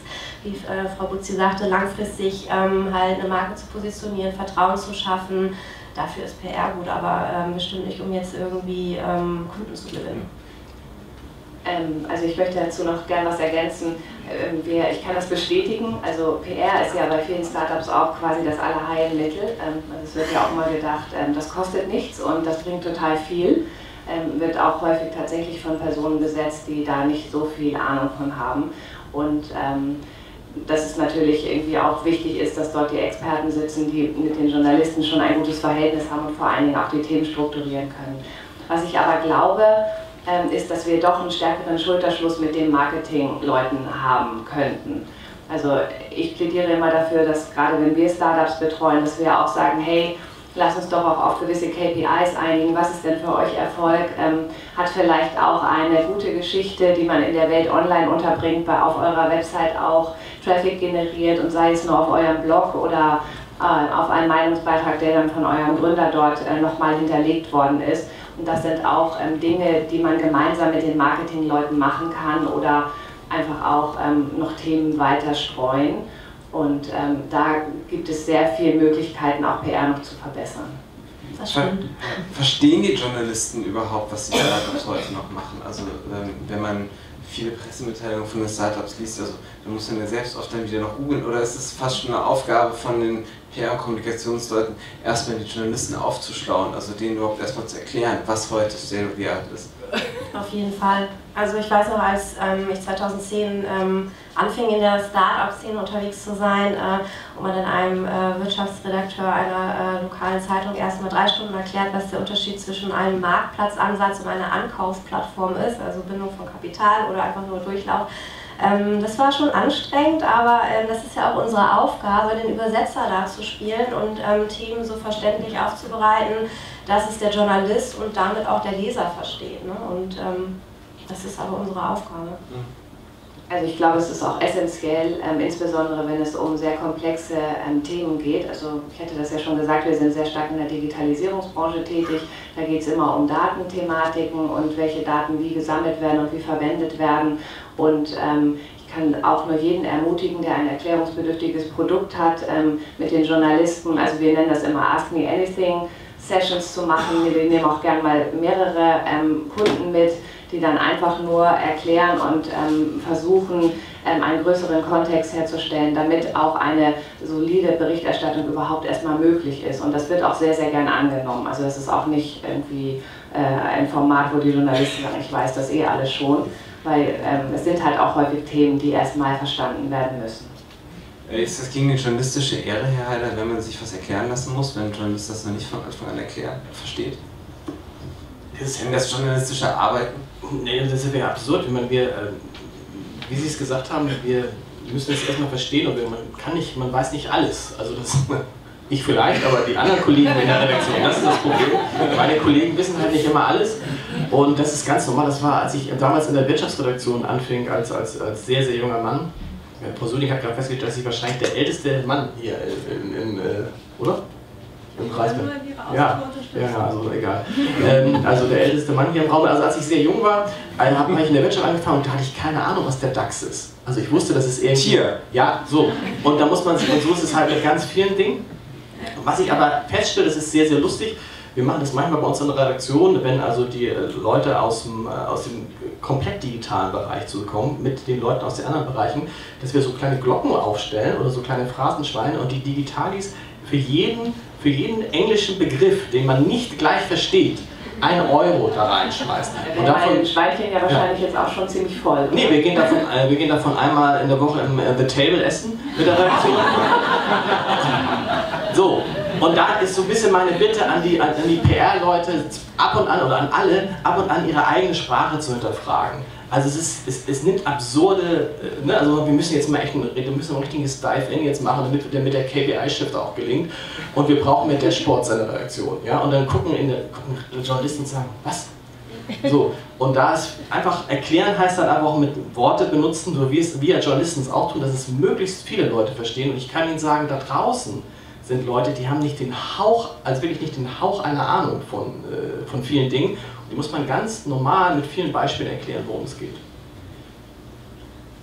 wie äh, Frau Buzzi sagte, langfristig ähm, halt eine Marke zu positionieren, Vertrauen zu schaffen. Dafür ist P R gut, aber ähm, bestimmt nicht, um jetzt irgendwie ähm, Kunden zu gewinnen. Ähm, also ich möchte dazu noch gerne was ergänzen. Ähm, wir, ich kann das bestätigen. Also P R ist ja bei vielen Startups auch quasi das Allerheilmittel. Ähm, also es wird ja auch mal gedacht, ähm, das kostet nichts und das bringt total viel. ähm, wird auch häufig tatsächlich von Personen besetzt, die da nicht so viel Ahnung von haben. Und ähm, dass es natürlich irgendwie auch wichtig ist, dass dort die Experten sitzen, die mit den Journalisten schon ein gutes Verhältnis haben und vor allen Dingen auch die Themen strukturieren können. Was ich aber glaube, ist, dass wir doch einen stärkeren Schulterschluss mit den Marketingleuten haben könnten. Also ich plädiere immer dafür, dass gerade wenn wir Startups betreuen, dass wir auch sagen, hey, lasst uns doch auch auf gewisse K P Is einigen, was ist denn für euch Erfolg? Ähm, hat vielleicht auch eine gute Geschichte, die man in der Welt online unterbringt, weil auf eurer Website auch Traffic generiert und sei es nur auf eurem Blog oder äh, auf einen Meinungsbeitrag, der dann von eurem Gründer dort äh, nochmal hinterlegt worden ist. Und das sind auch ähm, Dinge, die man gemeinsam mit den Marketingleuten machen kann oder einfach auch ähm, noch Themen weiter streuen. Und ähm, da gibt es sehr viele Möglichkeiten, auch P R noch zu verbessern. Das stimmt. Verstehen die Journalisten überhaupt, was die Startups heute noch machen? Also ähm, wenn man viele Pressemitteilungen von den Startups liest, also dann muss man ja selbst oft dann wieder noch googeln. Oder ist es fast schon eine Aufgabe von den P R- und Kommunikationsleuten, erstmal die Journalisten aufzuschlauen, also denen überhaupt erstmal zu erklären, was heute State of the Art ist? Auf jeden Fall. Also ich weiß noch, als ähm, ich zweitausendzehn ähm, anfing, in der Start-up-Szene unterwegs zu sein, äh, und man dann einem äh, Wirtschaftsredakteur einer äh, lokalen Zeitung erstmal drei Stunden erklärt, was der Unterschied zwischen einem Marktplatzansatz und einer Ankaufsplattform ist, also Bindung von Kapital oder einfach nur Durchlauf. Ähm, das war schon anstrengend, aber ähm, das ist ja auch unsere Aufgabe, den Übersetzer da zu spielen und ähm, Themen so verständlich aufzubereiten, dass es der Journalist und damit auch der Leser versteht, ne? Und ähm, das ist aber unsere Aufgabe. Also ich glaube, es ist auch essentiell, ähm, insbesondere wenn es um sehr komplexe ähm, Themen geht. Also ich hatte das ja schon gesagt, wir sind sehr stark in der Digitalisierungsbranche tätig. Da geht es immer um Datenthematiken und welche Daten wie gesammelt werden und wie verwendet werden. Und ähm, ich kann auch nur jeden ermutigen, der ein erklärungsbedürftiges Produkt hat, ähm, mit den Journalisten, also wir nennen das immer Ask Me Anything, Sessions zu machen. Wir nehmen auch gerne mal mehrere ähm, Kunden mit, die dann einfach nur erklären und ähm, versuchen, ähm, einen größeren Kontext herzustellen, damit auch eine solide Berichterstattung überhaupt erstmal möglich ist. Und das wird auch sehr, sehr gern angenommen. Also das ist auch nicht irgendwie äh, ein Format, wo die Journalisten sagen, ich weiß das eh alles schon, weil ähm, es sind halt auch häufig Themen, die erstmal verstanden werden müssen. Ist das gegen die journalistische Ehre, Herr Heider, wenn man sich was erklären lassen muss, wenn ein Journalist das noch nicht von Anfang an erklärt, versteht? Ist denn das journalistische Arbeiten? Nee, das ist ja absurd. Ich meine, wir, wie Sie es gesagt haben, wir müssen das erstmal verstehen und man kann nicht, man weiß nicht alles. Also das, ich vielleicht, aber die anderen Kollegen in der Redaktion, das ist das Problem. Meine Kollegen wissen halt nicht immer alles. Und das ist ganz normal. Das war, als ich damals in der Wirtschaftsredaktion anfing, als, als, als sehr, sehr junger Mann. Persönlich habe ich gerade festgestellt, dass ich wahrscheinlich der älteste Mann hier in, in, in oder? Im Kreis bin. Ja, ja, also egal. ähm, also der älteste Mann hier im Raum. Also als ich sehr jung war, habe ich in der Wirtschaft angefangen und da hatte ich keine Ahnung, was der DAX ist. Also ich wusste, dass es eher Tier. Ja, so. Und da muss man sich, und so ist es halt mit ganz vielen Dingen. Was ich aber feststelle, das ist sehr, sehr lustig. Wir machen das manchmal bei uns in der Redaktion, wenn also die Leute aus dem, aus dem komplett digitalen Bereich zu kommen, mit den Leuten aus den anderen Bereichen, dass wir so kleine Glocken aufstellen oder so kleine Phrasenschweine und die Digitalis für jeden, für jeden englischen Begriff, den man nicht gleich versteht, einen Euro da reinschmeißt. Und davon, ein Schweinchen ja wahrscheinlich ja. Jetzt auch schon ziemlich voll. Oder? Nee, wir gehen, davon, äh, wir gehen davon einmal in der Woche im äh, The Table essen mit der Redaktion. So. Und da ist so ein bisschen meine Bitte an die, an die P R-Leute, ab und an, oder an alle, ab und an ihre eigene Sprache zu hinterfragen. Also es, ist, es, es nimmt absurde, ne? Also wir müssen jetzt mal echt ein, wir müssen ein richtiges Dive-In jetzt machen, damit der mit der K P I-Shift auch gelingt. Und wir brauchen mit der Sport seine Redaktion, ja? Und dann gucken, in der, gucken die Journalisten und sagen, was? So, und da ist einfach, erklären heißt dann einfach auch mit Worte benutzen, so wie es wir als Journalisten es auch tun, dass es möglichst viele Leute verstehen. Und ich kann Ihnen sagen, da draußen sind Leute, die haben nicht den Hauch, also wirklich nicht den Hauch einer Ahnung von, äh, von vielen Dingen. Und die muss man ganz normal mit vielen Beispielen erklären, worum es geht.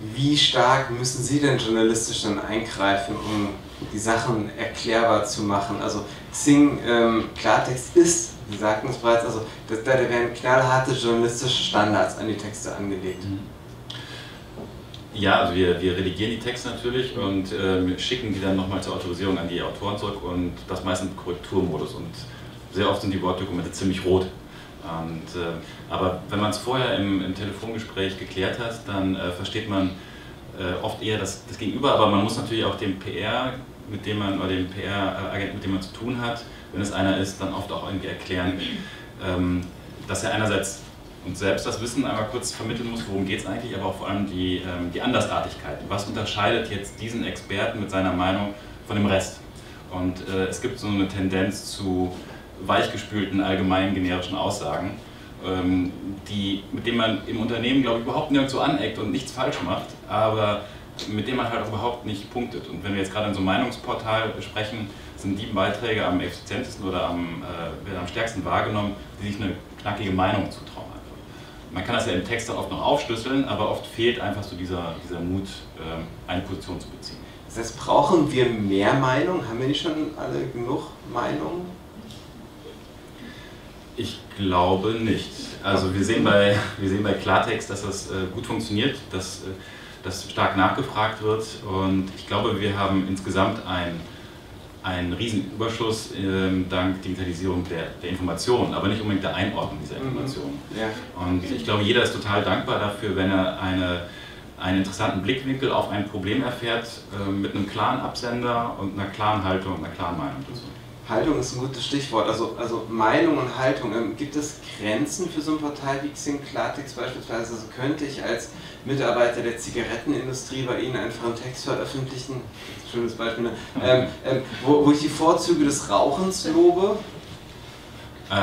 Wie stark müssen Sie denn journalistisch dann eingreifen, um die Sachen erklärbar zu machen? Also Xing ähm, Klartext ist, Sie sagten es bereits, also da, da werden knallharte journalistische Standards an die Texte angelegt. Mhm. Ja, also wir, wir redigieren die Texte natürlich und äh, schicken die dann nochmal zur Autorisierung an die Autoren zurück und das meist im Korrekturmodus und sehr oft sind die Wortdokumente ziemlich rot. Und, äh, aber wenn man es vorher im, im Telefongespräch geklärt hat, dann äh, versteht man äh, oft eher das, das Gegenüber, aber man muss natürlich auch dem P R, mit dem man, oder dem P R-Agent, mit dem man zu tun hat, wenn es einer ist, dann oft auch irgendwie erklären, ähm, dass er einerseits uns selbst das Wissen einmal kurz vermitteln muss, worum geht es eigentlich, aber auch vor allem die, ähm, die Andersartigkeit. Was unterscheidet jetzt diesen Experten mit seiner Meinung von dem Rest? Und äh, es gibt so eine Tendenz zu weichgespülten, allgemeinen, generischen Aussagen, ähm, die, mit denen man im Unternehmen, glaube ich, überhaupt nirgendwo aneckt und nichts falsch macht, aber mit denen man halt auch überhaupt nicht punktet. Und wenn wir jetzt gerade in so einem Meinungsportal sprechen, sind die Beiträge am effizientesten oder am, äh, werden am stärksten wahrgenommen, die sich eine knackige Meinung zutrauen. Man kann das ja im Text dann oft noch aufschlüsseln, aber oft fehlt einfach so dieser, dieser Mut, ähm, eine Position zu beziehen. Das heißt, brauchen wir mehr Meinung? Haben wir nicht schon alle genug Meinung? Ich glaube nicht. Also wir sehen bei, wir sehen bei Klartext, dass das äh, gut funktioniert, dass äh, das stark nachgefragt wird, und ich glaube, wir haben insgesamt ein einen Riesenüberschuss äh, dank Digitalisierung der, der Informationen, aber nicht unbedingt der Einordnung dieser Informationen. Ja. Und ich glaube, jeder ist total dankbar dafür, wenn er eine, einen interessanten Blickwinkel auf ein Problem erfährt, äh, mit einem klaren Absender und einer klaren Haltung, einer klaren Meinung dazu. Haltung ist ein gutes Stichwort, also, also Meinung und Haltung. Ähm, gibt es Grenzen für so ein Portal wie Xing Klartext beispielsweise? Also könnte ich als Mitarbeiter der Zigarettenindustrie bei Ihnen einfach einen Text veröffentlichen? Schönes Beispiel, ne? ähm, ähm, wo, wo ich die Vorzüge des Rauchens lobe? Äh,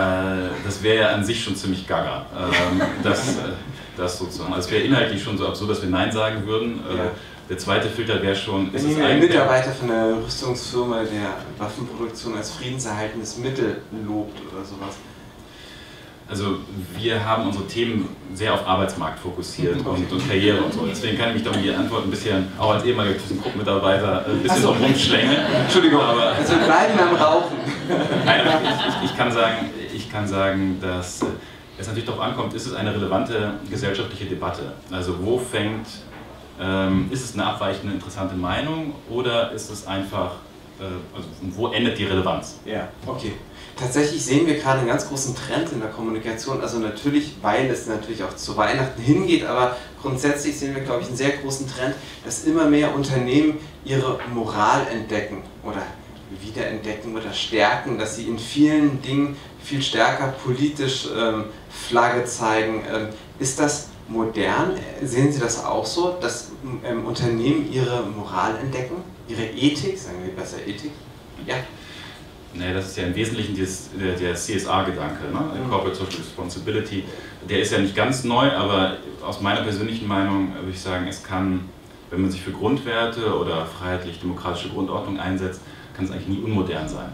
das wäre ja an sich schon ziemlich gaga. Ähm, das, äh, das sozusagen. Also es wäre inhaltlich schon so absurd, dass wir Nein sagen würden. Äh, ja. Der zweite Filter wäre schon... Wenn Ihnen ein Mitarbeiter von einer Rüstungsfirma der Waffenproduktion als friedenserhaltendes Mittel lobt oder sowas. Also wir haben unsere Themen sehr auf Arbeitsmarkt fokussiert, okay, und, und Karriere und so. Deswegen kann ich mich da um die Antwort ein bisschen, auch als ehemaliger ThyssenKrupp-Mitarbeiter, ein bisschen so rumschlängeln. Entschuldigung, aber... Also wir bleiben am Rauchen. Nein, ich, ich, ich, kann sagen, ich kann sagen, dass es natürlich darauf ankommt, ist es eine relevante gesellschaftliche Debatte? Also wo fängt... Ähm, ist es eine abweichende, interessante Meinung, oder ist es einfach, äh, also wo endet die Relevanz? Ja, okay. Tatsächlich sehen wir gerade einen ganz großen Trend in der Kommunikation, also natürlich, weil es natürlich auch zu Weihnachten hingeht, aber grundsätzlich sehen wir, glaube ich, einen sehr großen Trend, dass immer mehr Unternehmen ihre Moral entdecken oder wiederentdecken oder stärken, dass sie in vielen Dingen viel stärker politisch ähm, Flagge zeigen. Ähm, ist das modern? Sehen Sie das auch so, dass ähm, Unternehmen ihre Moral entdecken, ihre Ethik, sagen wir besser Ethik? Ja. Naja, das ist ja im Wesentlichen dieses, der, der C S R-Gedanke, ne? Mhm. Corporate Social Responsibility. Der ist ja nicht ganz neu, aber aus meiner persönlichen Meinung würde ich sagen, es kann, wenn man sich für Grundwerte oder freiheitlich-demokratische Grundordnung einsetzt, kann es eigentlich nie unmodern sein.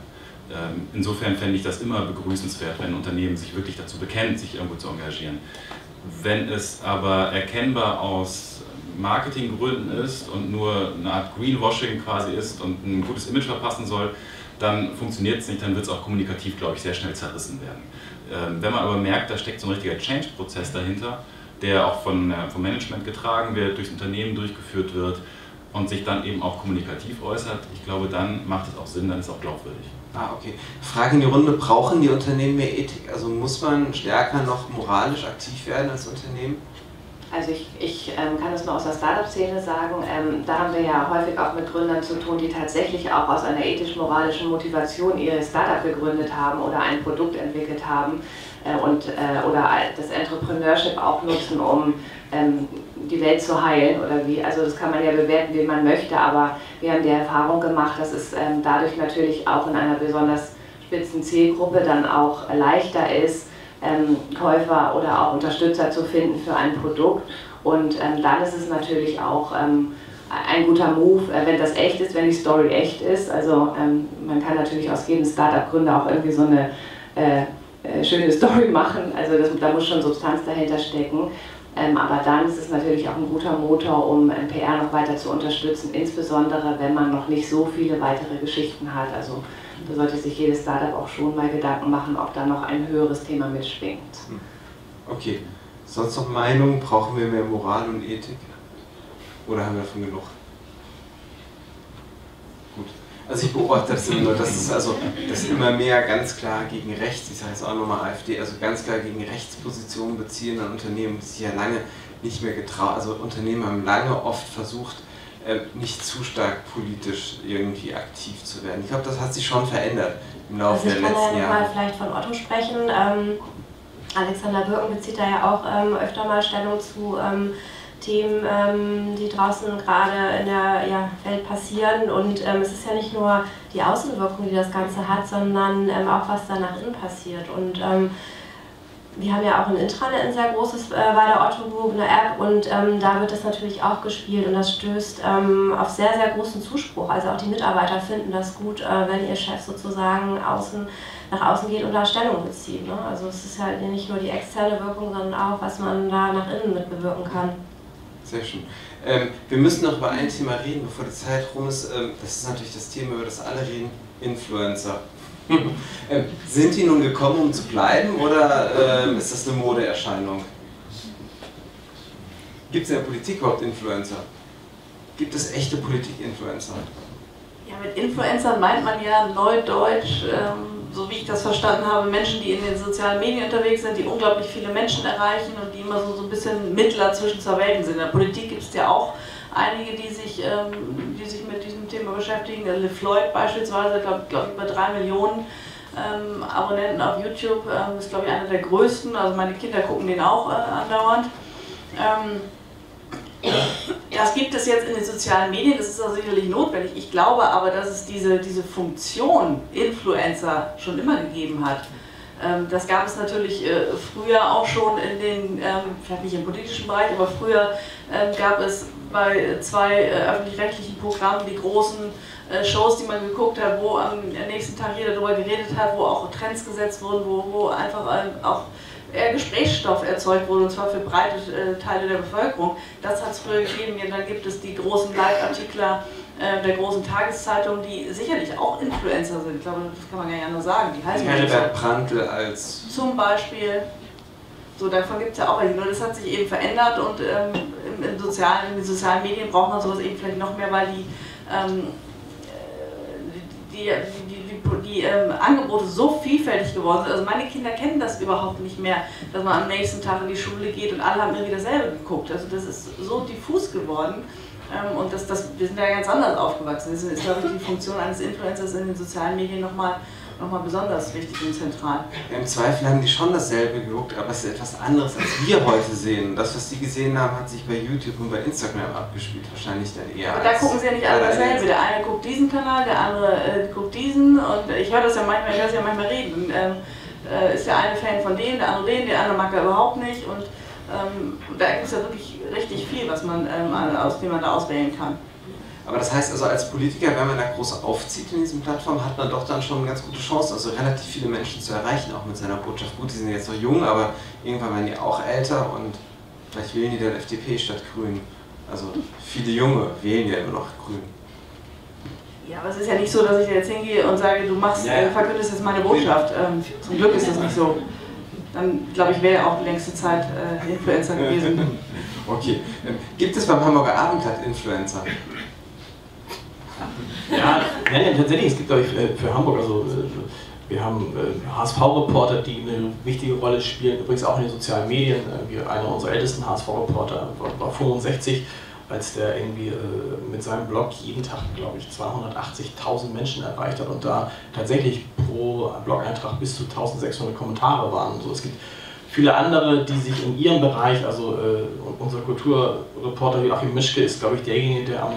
Ähm, insofern fände ich das immer begrüßenswert, wenn ein Unternehmen sich wirklich dazu bekennt, sich irgendwo zu engagieren. Wenn es aber erkennbar aus Marketinggründen ist und nur eine Art Greenwashing quasi ist und ein gutes Image verpassen soll, dann funktioniert es nicht, dann wird es auch kommunikativ, glaube ich, sehr schnell zerrissen werden. Ähm, wenn man aber merkt, da steckt so ein richtiger Change-Prozess dahinter, der auch von, äh, vom Management getragen wird, durchs Unternehmen durchgeführt wird und sich dann eben auch kommunikativ äußert, ich glaube, dann macht es auch Sinn, dann ist es auch glaubwürdig. Ah, okay. Frage in die Runde, brauchen die Unternehmen mehr Ethik? Also muss man stärker noch moralisch aktiv werden als Unternehmen? Also ich, ich ähm, kann das nur aus der Startup-Szene sagen, ähm, da haben wir ja häufig auch mit Gründern zu tun, die tatsächlich auch aus einer ethisch-moralischen Motivation ihr Startup gegründet haben oder ein Produkt entwickelt haben äh, und, äh, oder das Entrepreneurship auch nutzen, um ähm, die Welt zu heilen oder wie. Also das kann man ja bewerten, wie man möchte, aber wir haben die Erfahrung gemacht, dass es ähm, dadurch natürlich auch in einer besonders spitzen Zielgruppe dann auch leichter ist, ähm, Käufer oder auch Unterstützer zu finden für ein Produkt. Und ähm, dann ist es natürlich auch ähm, ein guter Move, äh, wenn das echt ist, wenn die Story echt ist. Also ähm, man kann natürlich aus jedem Startup-Gründer auch irgendwie so eine äh, äh, schöne Story machen. Also das, da muss schon Substanz dahinter stecken. Ähm, aber dann ist es natürlich auch ein guter Motor, um ähm, P R noch weiter zu unterstützen, insbesondere wenn man noch nicht so viele weitere Geschichten hat. Also da sollte sich jedes Startup auch schon mal Gedanken machen, ob da noch ein höheres Thema mitschwingt. Okay, sonst noch Meinung, brauchen wir mehr Moral und Ethik? Oder haben wir davon genug? Gut, Also ich beobachte das immer nur, dass es also, dass immer mehr ganz klar gegen rechts, ich sage jetzt auch nochmal AfD, also ganz klar gegen Rechtspositionen beziehen an Unternehmen, die sich ja lange nicht mehr getraut, also Unternehmen haben lange oft versucht, nicht zu stark politisch irgendwie aktiv zu werden. Ich glaube, das hat sich schon verändert im Laufe der letzten Jahre. Also ich kann ja mal vielleicht von Otto sprechen. Ähm, Alexander Birken bezieht da ja auch ähm, öfter mal Stellung zu ähm, Themen, ähm, die draußen gerade in der ja, Welt passieren. Und ähm, es ist ja nicht nur die Außenwirkung, die das Ganze hat, sondern ähm, auch, was da nach innen passiert. Und, ähm, wir haben ja auch ein Intranet, ein sehr großes äh, bei der Otto Group, eine App, und ähm, da wird das natürlich auch gespielt und das stößt ähm, auf sehr, sehr großen Zuspruch. Also auch die Mitarbeiter finden das gut, äh, wenn ihr Chef sozusagen außen, nach außen geht und da Stellung bezieht. Ne? Also es ist halt nicht nur die externe Wirkung, sondern auch, was man da nach innen mit bewirken kann. Sehr schön. Ähm, wir müssen noch über ein Thema reden, bevor die Zeit rum ist. Ähm, das ist natürlich das Thema, über das alle reden, Influencer. Sind die nun gekommen, um zu bleiben, oder äh, ist das eine Modeerscheinung? Gibt es in der Politik überhaupt Influencer? Gibt es echte Politik-Influencer? Ja, mit Influencern meint man ja neudeutsch, ähm, so wie ich das verstanden habe, Menschen, die in den sozialen Medien unterwegs sind, die unglaublich viele Menschen erreichen und die immer so, so ein bisschen Mittler zwischen zwei Welten sind. In der Politik gibt es ja auch einige, die sich, ähm, die sich mit diesem Thema beschäftigen, LeFloid beispielsweise, glaube glaub, über drei Millionen ähm, Abonnenten auf YouTube, ähm, ist glaube ich einer der größten, also meine Kinder gucken den auch äh, andauernd. Ähm, das gibt es jetzt in den sozialen Medien, das ist auch sicherlich notwendig. Ich glaube aber, dass es diese, diese Funktion Influencer schon immer gegeben hat. Das gab es natürlich früher auch schon in den, vielleicht nicht im politischen Bereich, aber früher gab es bei zwei öffentlich-rechtlichen Programmen die großen Shows, die man geguckt hat, wo am nächsten Tag jeder darüber geredet hat, wo auch Trends gesetzt wurden, wo, wo einfach auch Gesprächsstoff erzeugt wurde, und zwar für breite Teile der Bevölkerung. Das hat es früher gegeben, ja, dann gibt es die großen Leitartikler der großen Tageszeitungen, die sicherlich auch Influencer sind. Ich glaube, das kann man ja nur sagen. Die heißen Herbert Prantl als... Zum Beispiel. So, davon gibt es ja auch welche. Nur das hat sich eben verändert, und ähm, im, im sozialen, in den sozialen Medien braucht man sowas eben vielleicht noch mehr, weil die, ähm, die, die, die, die, die ähm, Angebote so vielfältig geworden sind. Also meine Kinder kennen das überhaupt nicht mehr, dass man am nächsten Tag in die Schule geht und alle haben irgendwie dasselbe geguckt. Also das ist so diffus geworden. Ähm, und das, das, wir sind ja ganz anders aufgewachsen. Deswegen ist, glaube ich, die Funktion eines Influencers in den sozialen Medien nochmal noch mal besonders wichtig und zentral. Ja, im Zweifel haben die schon dasselbe geguckt, aber es ist etwas anderes, als wir heute sehen. Das, was die gesehen haben, hat sich bei YouTube und bei Instagram abgespielt, wahrscheinlich dann eher. Und da gucken sie ja nicht alle dasselbe. Der eine guckt diesen Kanal, der andere äh, guckt diesen. Und ich höre das ja manchmal, ich höre das ja manchmal reden. Ähm, äh, ist der eine Fan von dem, der andere den, der andere mag er überhaupt nicht. Und Ähm, da gibt es ja wirklich richtig viel, was man, ähm, aus dem man da auswählen kann. Aber das heißt also, als Politiker, wenn man da groß aufzieht in diesen Plattformen, hat man doch dann schon eine ganz gute Chance, also relativ viele Menschen zu erreichen, auch mit seiner Botschaft. Gut, die sind jetzt noch jung, aber irgendwann werden die auch älter und vielleicht wählen die dann F D P statt Grünen. Also viele Junge wählen ja immer noch Grün. Ja, aber es ist ja nicht so, dass ich jetzt hingehe und sage, du machst, ja, ja. verkündest jetzt meine Botschaft. Ähm, zum Glück ist das nicht so. Dann, glaube ich, wäre auch die längste Zeit äh, Influencer gewesen. Okay. Ähm, gibt es beim Hamburger Abendblatt Influencer? Ja, nein, nein, tatsächlich. Es gibt, glaube ich, für Hamburg, also äh, wir haben äh, H S V-Reporter, die eine wichtige Rolle spielen, übrigens auch in den sozialen Medien. Äh, wir, einer unserer ältesten H S V-Reporter war, war fünfundsechzig, als der irgendwie äh, mit seinem Blog jeden Tag, glaube ich, zweihundertachtzigtausend Menschen erreicht hat und da tatsächlich pro Blog-Eintrag bis zu eintausendsechshundert Kommentare waren. Und so. Es gibt viele andere, die sich in ihrem Bereich, also äh, unser Kulturreporter Joachim Mischke ist, glaube ich, derjenige, der am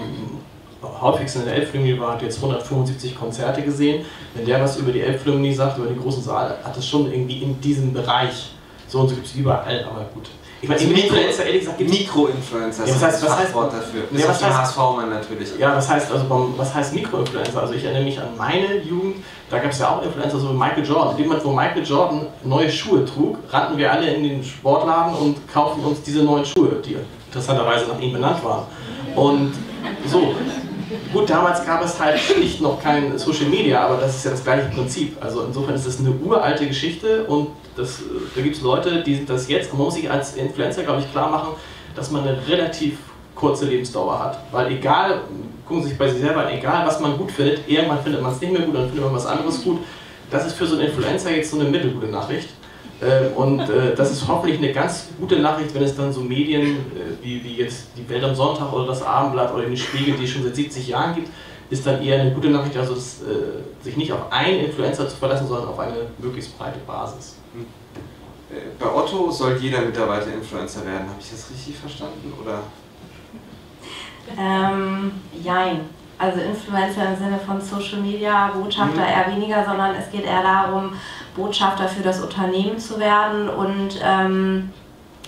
häufigsten in der Elbphilharmonie war, hat jetzt hundertfünfundsiebzig Konzerte gesehen. Wenn der was über die Elbphilharmonie sagt, über den großen Saal, hat es schon irgendwie in diesem Bereich. So und so gibt es überall, aber gut. Ich meine, also Mikroinfluencer, ehrlich gesagt, gibt es Mikroinfluencer, das ja, heißt, das Fachwort dafür. Das ja, ist ein H S V-Mann natürlich. Ja, was heißt, also, was heißt Mikroinfluencer? Also ich erinnere mich an meine Jugend, da gab es ja auch Influencer, so wie Michael Jordan. In dem Moment, wo Michael Jordan neue Schuhe trug, rannten wir alle in den Sportladen und kauften uns diese neuen Schuhe, die interessanterweise nach ihm benannt waren. Und so, gut, damals gab es halt schlicht noch kein Social Media, aber das ist ja das gleiche Prinzip. Also insofern ist das eine uralte Geschichte und Das, da gibt es Leute, die sind das jetzt, man muss sich als Influencer, glaube ich, klar machen, dass man eine relativ kurze Lebensdauer hat. Weil egal, gucken Sie sich bei sich selber an, egal was man gut findet, irgendwann findet man es nicht mehr gut, dann findet man was anderes gut. Das ist für so einen Influencer jetzt so eine mittelgute Nachricht. Ähm, und äh, das ist hoffentlich eine ganz gute Nachricht, wenn es dann so Medien äh, wie, wie jetzt die Welt am Sonntag oder das Abendblatt oder den Spiegel, die es schon seit siebzig Jahren gibt, ist dann eher eine gute Nachricht, also es, äh, sich nicht auf einen Influencer zu verlassen, sondern auf eine möglichst breite Basis. Bei Otto soll jeder Mitarbeiter Influencer werden, habe ich das richtig verstanden? Oder? Ähm, jein. Also Influencer im Sinne von Social Media, Botschafter eher weniger, sondern es geht eher darum, Botschafter für das Unternehmen zu werden und ähm,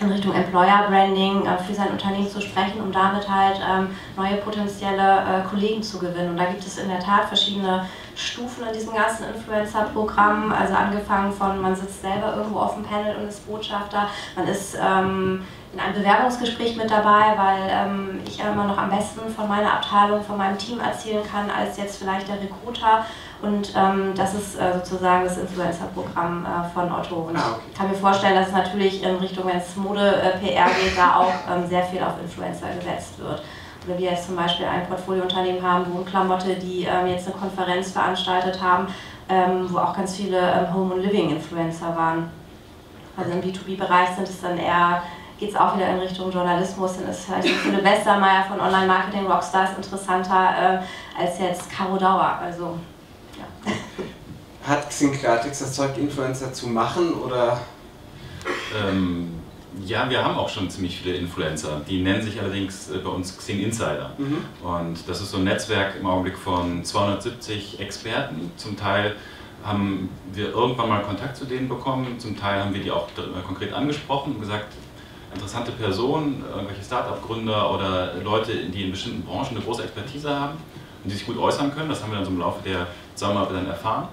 in Richtung Employer Branding äh, für sein Unternehmen zu sprechen, um damit halt ähm, neue potenzielle äh, Kollegen zu gewinnen. Und da gibt es in der Tat verschiedene Stufen in diesem ganzen Influencer-Programm, also angefangen von man sitzt selber irgendwo auf dem Panel und ist Botschafter, man ist ähm, in einem Bewerbungsgespräch mit dabei, weil ähm, ich immer noch am besten von meiner Abteilung, von meinem Team erzählen kann, als jetzt vielleicht der Recruiter. Und ähm, das ist äh, sozusagen das Influencer-Programm äh, von Otto. Und ich kann mir vorstellen, dass es natürlich in Richtung, wenn es Mode-P R äh, geht, da auch ähm, sehr viel auf Influencer gesetzt wird. Oder wir jetzt zum Beispiel ein Portfoliounternehmen haben, Wohnklamotte, die ähm, jetzt eine Konferenz veranstaltet haben, ähm, wo auch ganz viele ähm, Home- und Living-Influencer waren. Also im B zwei B-Bereich sind es dann eher... geht es auch wieder in Richtung Journalismus, dann ist vielleicht Philipp Westermeier von Online-Marketing Rockstars interessanter äh, als jetzt Caro Dauer, also ja. Hat Xing Klartext das Zeug, Influencer zu machen, oder? Ähm, ja, wir haben auch schon ziemlich viele Influencer, die nennen sich allerdings bei uns Xing Insider. Mhm. Und das ist so ein Netzwerk im Augenblick von zweihundertsiebzig Experten, zum Teil haben wir irgendwann mal Kontakt zu denen bekommen, zum Teil haben wir die auch konkret angesprochen und gesagt, interessante Personen, irgendwelche Start-up-Gründer oder Leute, die in bestimmten Branchen eine große Expertise haben und die sich gut äußern können. Das haben wir dann so im Laufe der Zusammenarbeit dann erfahren.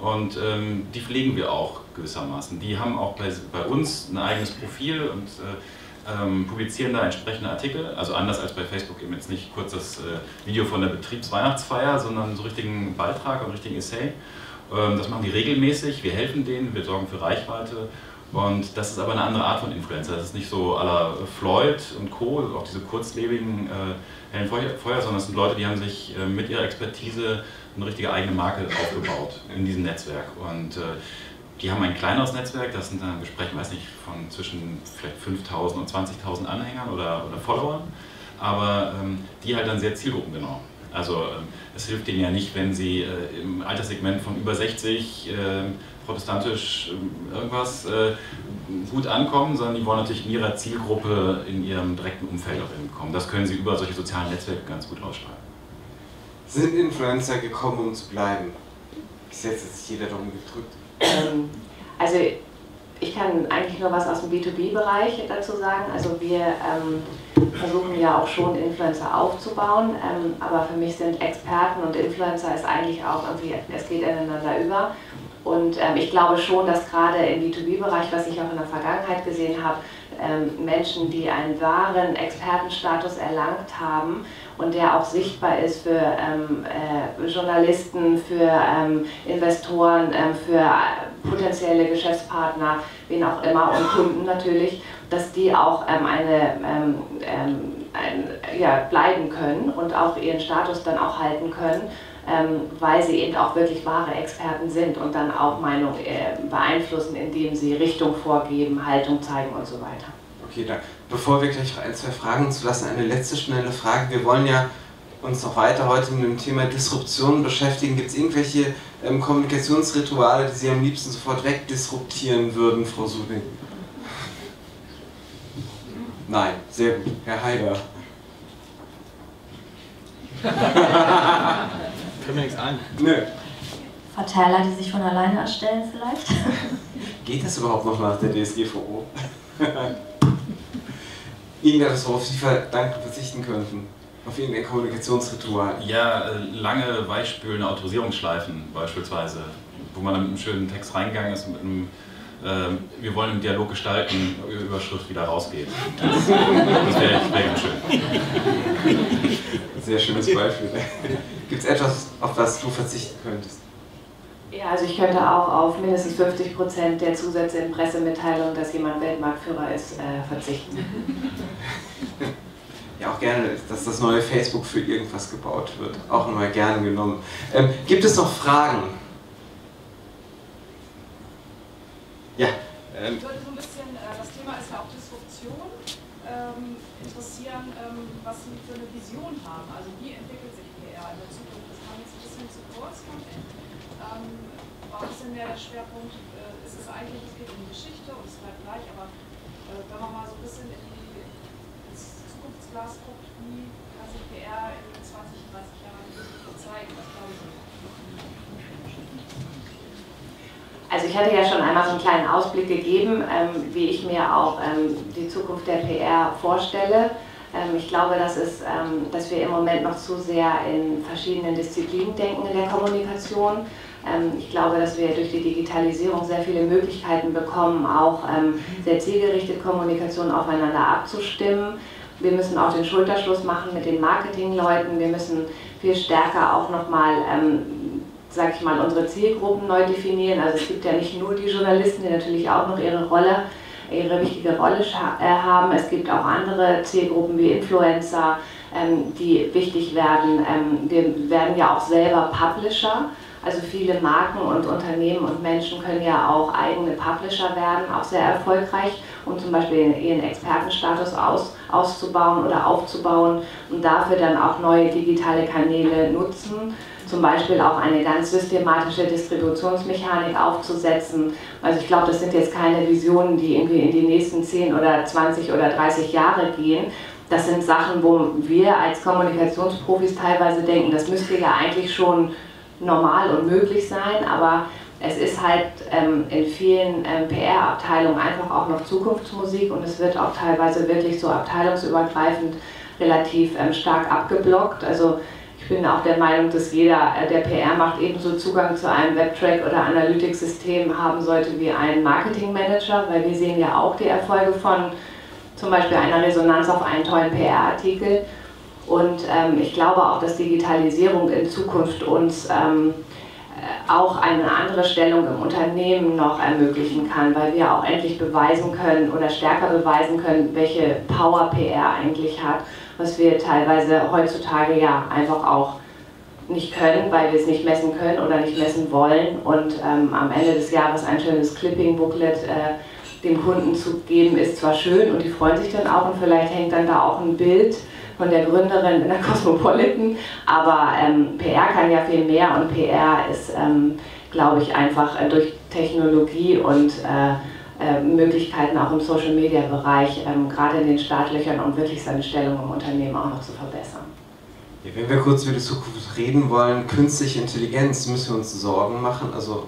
Und ähm, die pflegen wir auch gewissermaßen. Die haben auch bei, bei uns ein eigenes Profil und äh, ähm, publizieren da entsprechende Artikel. Also anders als bei Facebook eben jetzt nicht kurz das äh, Video von der Betriebsweihnachtsfeier, sondern so einen richtigen Beitrag und richtigen Essay. Ähm, das machen die regelmäßig. Wir helfen denen, wir sorgen für Reichweite. Und das ist aber eine andere Art von Influencer. Das ist nicht so à la Floyd und Co., auch diese kurzlebigen äh, hellen Feuer, sondern es sind Leute, die haben sich äh, mit ihrer Expertise eine richtige eigene Marke aufgebaut in diesem Netzwerk. Und äh, die haben ein kleineres Netzwerk, das sind dann Gespräche, weiß nicht, von zwischen vielleicht fünftausend und zwanzigtausend Anhängern oder, oder Followern, aber ähm, die halt dann sehr zielgruppengenau. Also es hilft denen ja nicht, wenn sie äh, im Alterssegment von über sechzig äh, protestantisch äh, irgendwas äh, gut ankommen, sondern die wollen natürlich in ihrer Zielgruppe, in ihrem direkten Umfeld auch hinkommen. Das können sie über solche sozialen Netzwerke ganz gut ausstrahlen. Sind Influencer gekommen, um zu bleiben? Bis jetzt hat sich jeder darum gedrückt. Ähm, also ich kann eigentlich nur was aus dem B zwei B-Bereich dazu sagen. Also wir ähm versuchen ja auch schon Influencer aufzubauen, ähm, aber für mich sind Experten und Influencer ist eigentlich auch irgendwie, es geht ineinander über. Und ähm, ich glaube schon, dass gerade im B zwei B-Bereich, was ich auch in der Vergangenheit gesehen habe, ähm, Menschen, die einen wahren Expertenstatus erlangt haben und der auch sichtbar ist für ähm, äh, Journalisten, für ähm, Investoren, ähm, für potenzielle Geschäftspartner, wen auch immer und Kunden natürlich, dass die auch ähm, eine, ähm, ähm, ein, ja, bleiben können und auch ihren Status dann auch halten können, ähm, weil sie eben auch wirklich wahre Experten sind und dann auch Meinung äh, beeinflussen, indem sie Richtung vorgeben, Haltung zeigen und so weiter. Okay, danke. Bevor wir gleich ein, zwei Fragen zu lassen, eine letzte schnelle Frage. Wir wollen ja uns noch weiter heute mit dem Thema Disruption beschäftigen. Gibt es irgendwelche ähm, Kommunikationsrituale, die Sie am liebsten sofort wegdisruptieren würden, Frau Suding? Nein, sehr gut. Herr Heider. Fällt mir nichts ein. Nö. Verteiler, die sich von alleine erstellen vielleicht? Geht das überhaupt noch nach der D S G V O? Irgendetwas, worauf Sie verdanken verzichten könnten? Auf irgendein Kommunikationsritual? Ja, lange weichspülende Autorisierungsschleifen beispielsweise, wo man dann mit einem schönen Text reingegangen ist und mit einem Wir wollen im Dialog gestalten, Überschrift wieder rausgeht. Das, das wäre wär ganz schön. Sehr schönes Beispiel. Gibt es etwas, auf das du verzichten könntest? Ja, also ich könnte auch auf mindestens fünfzig Prozent der Zusätze in Pressemitteilungen, dass jemand Weltmarktführer ist, äh, verzichten. ja auch gerne, dass das neue Facebook für irgendwas gebaut wird. Auch immer gerne genommen. Ähm, gibt es noch Fragen? Ja. Ähm. Ich wollte so ein bisschen, äh, das Thema ist ja auch Disruption, ähm, interessieren, ähm, was Sie für eine Vision haben. Also wie entwickelt sich P R in der Zukunft? Das kam jetzt ein bisschen zu kurz, kommt ähm, war ein bisschen mehr der Schwerpunkt, äh, ist es eigentlich, es geht um Geschichte und es bleibt gleich, aber äh, wenn man mal so ein bisschen in die Zukunftsglas guckt, wie kann sich P R in zwanzig, dreißig Jahren zeigen? Was glauben Sie? Also ich hatte ja schon einmal so einen kleinen Ausblick gegeben, ähm, wie ich mir auch ähm, die Zukunft der P R vorstelle. Ähm, ich glaube, das ist, ähm, dass wir im Moment noch zu sehr in verschiedenen Disziplinen denken in der Kommunikation. Ähm, ich glaube, dass wir durch die Digitalisierung sehr viele Möglichkeiten bekommen, auch ähm, sehr zielgerichtet Kommunikation aufeinander abzustimmen. Wir müssen auch den Schulterschluss machen mit den Marketingleuten. Wir müssen viel stärker auch nochmal ähm, sag ich mal, unsere Zielgruppen neu definieren. Also es gibt ja nicht nur die Journalisten, die natürlich auch noch ihre Rolle, ihre wichtige Rolle haben. Es gibt auch andere Zielgruppen wie Influencer, ähm, die wichtig werden. Ähm, wir werden ja auch selber Publisher. Also viele Marken und Unternehmen und Menschen können ja auch eigene Publisher werden, auch sehr erfolgreich, um zum Beispiel ihren Expertenstatus aus, auszubauen oder aufzubauen und dafür dann auch neue digitale Kanäle nutzen. Zum Beispiel auch eine ganz systematische Distributionsmechanik aufzusetzen. Also ich glaube, das sind jetzt keine Visionen, die irgendwie in die nächsten zehn oder zwanzig oder dreißig Jahre gehen. Das sind Sachen, wo wir als Kommunikationsprofis teilweise denken, das müsste ja eigentlich schon normal und möglich sein, aber es ist halt ähm, in vielen ähm, P R-Abteilungen einfach auch noch Zukunftsmusik und es wird auch teilweise wirklich so abteilungsübergreifend relativ ähm, stark abgeblockt. Also ich bin auch der Meinung, dass jeder, der P R macht, ebenso Zugang zu einem Webtrack oder Analytics-System haben sollte wie ein Marketingmanager, weil wir sehen ja auch die Erfolge von zum Beispiel einer Resonanz auf einen tollen P R-Artikel. Und ähm, ich glaube auch, dass Digitalisierung in Zukunft uns ähm, auch eine andere Stellung im Unternehmen noch ermöglichen kann, weil wir auch endlich beweisen können oder stärker beweisen können, welche Power P R eigentlich hat, was wir teilweise heutzutage ja einfach auch nicht können, weil wir es nicht messen können oder nicht messen wollen und ähm, am Ende des Jahres ein schönes Clipping-Booklet äh, dem Kunden zu geben, ist zwar schön und die freuen sich dann auch und vielleicht hängt dann da auch ein Bild von der Gründerin in der Cosmopolitan, aber ähm, P R kann ja viel mehr und P R ist, ähm, glaube ich, einfach äh, durch Technologie und äh, Äh, Möglichkeiten auch im Social-Media-Bereich, ähm, gerade in den Startlöchern, um wirklich seine Stellung im Unternehmen auch noch zu verbessern. Ja, wenn wir kurz über die Zukunft reden wollen, künstliche Intelligenz, müssen wir uns Sorgen machen? Also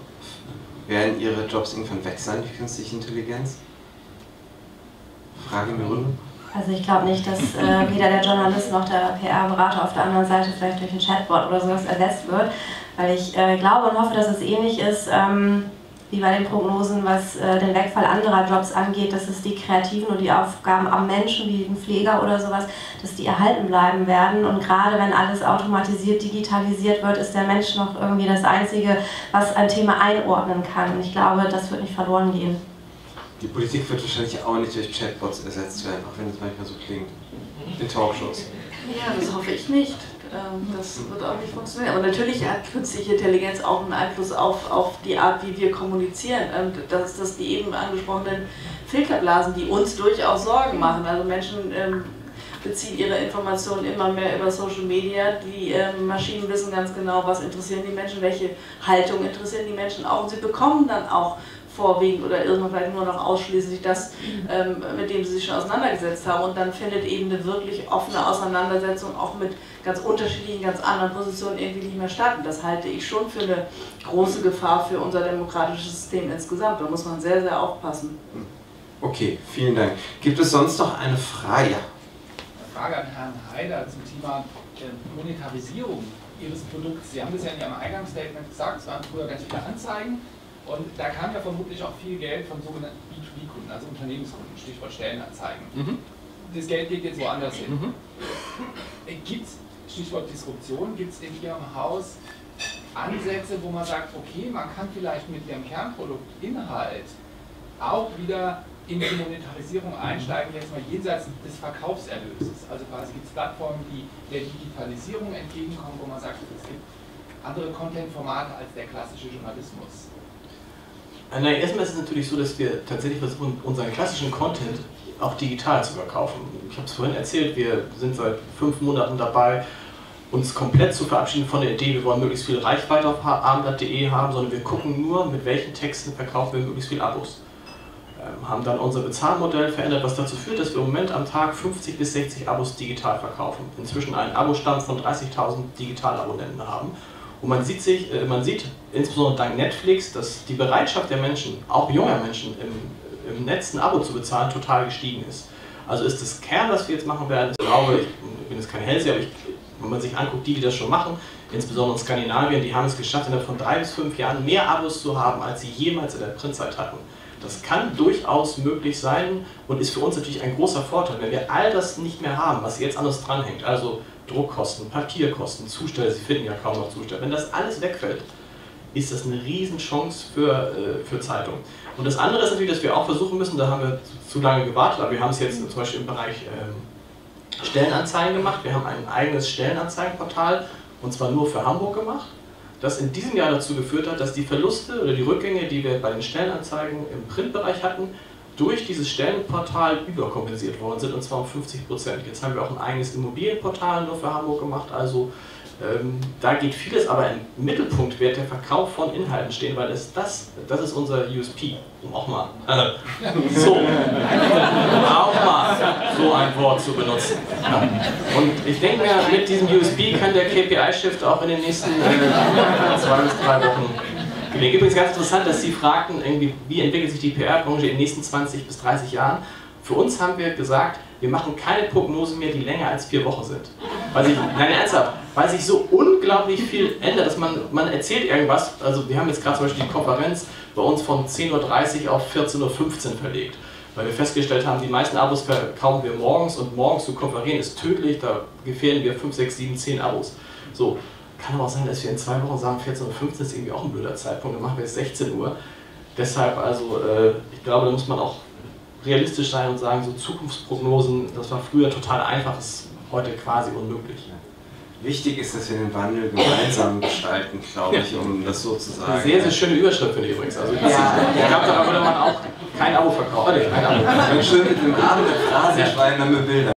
werden Ihre Jobs irgendwann weg sein, die künstliche Intelligenz? Frage in der Runde. Also ich glaube nicht, dass äh, weder der Journalist noch der P R-Berater auf der anderen Seite vielleicht durch ein Chatbot oder sowas ersetzt wird, weil ich äh, glaube und hoffe, dass es ähnlich ist, ähm, wie bei den Prognosen, was äh, den Wegfall anderer Jobs angeht, dass es die Kreativen und die Aufgaben am Menschen, wie den Pfleger oder sowas, dass die erhalten bleiben werden. Und gerade wenn alles automatisiert, digitalisiert wird, ist der Mensch noch irgendwie das Einzige, was ein Thema einordnen kann. Und ich glaube, das wird nicht verloren gehen. Die Politik wird wahrscheinlich auch nicht durch Chatbots ersetzt werden, auch wenn es manchmal so klingt. In Talkshows. Ja, das hoffe ich nicht. Das wird auch nicht funktionieren. Aber natürlich hat künstliche Intelligenz auch einen Einfluss auf, auf die Art, wie wir kommunizieren. Das ist das die eben angesprochenen Filterblasen, die uns durchaus Sorgen machen. Also Menschen ähm, beziehen ihre Informationen immer mehr über Social Media. Die ähm, Maschinen wissen ganz genau, was interessieren die Menschen, welche Haltung interessieren die Menschen auch. Und sie bekommen dann auch vorwiegend oder irgendwann vielleicht nur noch ausschließlich das, ähm, mit dem sie sich schon auseinandergesetzt haben. Und dann findet eben eine wirklich offene Auseinandersetzung auch mit ganz unterschiedlichen, ganz anderen Positionen irgendwie nicht mehr statt. Und das halte ich schon für eine große Gefahr für unser demokratisches System insgesamt. Da muss man sehr, sehr aufpassen. Okay, vielen Dank. Gibt es sonst noch eine Frage? Eine Frage an Herrn Heider zum Thema Monetarisierung Ihres Produkts. Sie haben das ja in Ihrem Eingangsstatement gesagt, es waren früher ganz viele Anzeigen. Und da kam ja vermutlich auch viel Geld von sogenannten B zwei B-Kunden, also Unternehmenskunden, Stichwort Stellenanzeigen. Mhm. Das Geld geht jetzt woanders hin. Mhm. Gibt es, Stichwort Disruption, gibt es in Ihrem Haus Ansätze, wo man sagt, okay, man kann vielleicht mit dem Kernprodukt Inhalt auch wieder in die Monetarisierung einsteigen, jetzt mal jenseits des Verkaufserlöses. Also quasi gibt es Plattformen, die der Digitalisierung entgegenkommen, wo man sagt, es gibt andere Content-Formate als der klassische Journalismus. Na, erstmal ist es natürlich so, dass wir tatsächlich versuchen, unseren klassischen Content auch digital zu verkaufen. Ich habe es vorhin erzählt, wir sind seit fünf Monaten dabei, uns komplett zu verabschieden von der Idee, wir wollen möglichst viel Reichweite auf abendblatt punkt de haben, sondern wir gucken nur, mit welchen Texten verkaufen wir möglichst viel Abos. Ähm, haben dann unser Bezahlmodell verändert, was dazu führt, dass wir im Moment am Tag fünfzig bis sechzig Abos digital verkaufen. Inzwischen einen Abostamm von dreißigtausend Digitalabonnenten haben. Und man sieht, sich, äh, man sieht, insbesondere dank Netflix, dass die Bereitschaft der Menschen, auch junger Menschen, im, im Netz ein Abo zu bezahlen, total gestiegen ist. Also ist das Kern, was wir jetzt machen werden, ich glaube, ich bin jetzt kein Hellseher, aber ich, wenn man sich anguckt, die, die das schon machen, insbesondere in Skandinavien, die haben es geschafft, innerhalb von drei bis fünf Jahren mehr Abos zu haben, als sie jemals in der Printzeit hatten. Das kann durchaus möglich sein und ist für uns natürlich ein großer Vorteil, wenn wir all das nicht mehr haben, was jetzt anders dranhängt, also Druckkosten, Papierkosten, Zustelle, Sie finden ja kaum noch Zustelle. Wenn das alles wegfällt, ist das eine Riesenchance für, äh, für Zeitungen. Und das andere ist natürlich, dass wir auch versuchen müssen, da haben wir zu lange gewartet, aber wir haben es jetzt zum Beispiel im Bereich ähm, Stellenanzeigen gemacht. Wir haben ein eigenes Stellenanzeigenportal und zwar nur für Hamburg gemacht, das in diesem Jahr dazu geführt hat, dass die Verluste oder die Rückgänge, die wir bei den Stellenanzeigen im Printbereich hatten, durch dieses Stellenportal überkompensiert worden sind und zwar um fünfzig Prozent. Jetzt haben wir auch ein eigenes Immobilienportal nur für Hamburg gemacht, also ähm, da geht vieles, aber im Mittelpunkt wird der Verkauf von Inhalten stehen, weil das, das, das ist unser U S P, um auch mal äh, so, auch mal so ein Wort zu benutzen. Und ich denke mir, mit diesem U S P kann der K P I-Shift auch in den nächsten äh, zwei bis drei Wochen. Übrigens ganz interessant, dass Sie fragten, irgendwie, wie entwickelt sich die P R-Branche in den nächsten zwanzig bis dreißig Jahren. Für uns haben wir gesagt, wir machen keine Prognosen mehr, die länger als vier Wochen sind. Weil sich, nein, ernsthaft, weil sich so unglaublich viel ändert, dass man, man erzählt irgendwas, also wir haben jetzt gerade zum Beispiel die Konferenz bei uns von zehn Uhr dreißig auf vierzehn Uhr fünfzehn verlegt, weil wir festgestellt haben, die meisten Abos verkaufen wir morgens und morgens zu konferieren ist tödlich, da gefährden wir fünf, sechs, sieben, zehn Abos. So. Kann aber auch sein, dass wir in zwei Wochen sagen, vierzehn Uhr fünfzehn ist irgendwie auch ein blöder Zeitpunkt, dann machen wir jetzt sechzehn Uhr. Deshalb, also, ich glaube, da muss man auch realistisch sein und sagen, so Zukunftsprognosen, das war früher total einfach, ist heute quasi unmöglich. Wichtig ist, dass wir den Wandel gemeinsam gestalten, glaube ich, um das so zu sagen. Eine sehr, sehr schöne Überschrift, finde ich übrigens. Also, ich glaube, da würde man auch kein Abo verkaufen. Kein Abo. Schön mit dem Abend eine Phrase schreiben, dann mit Bildern.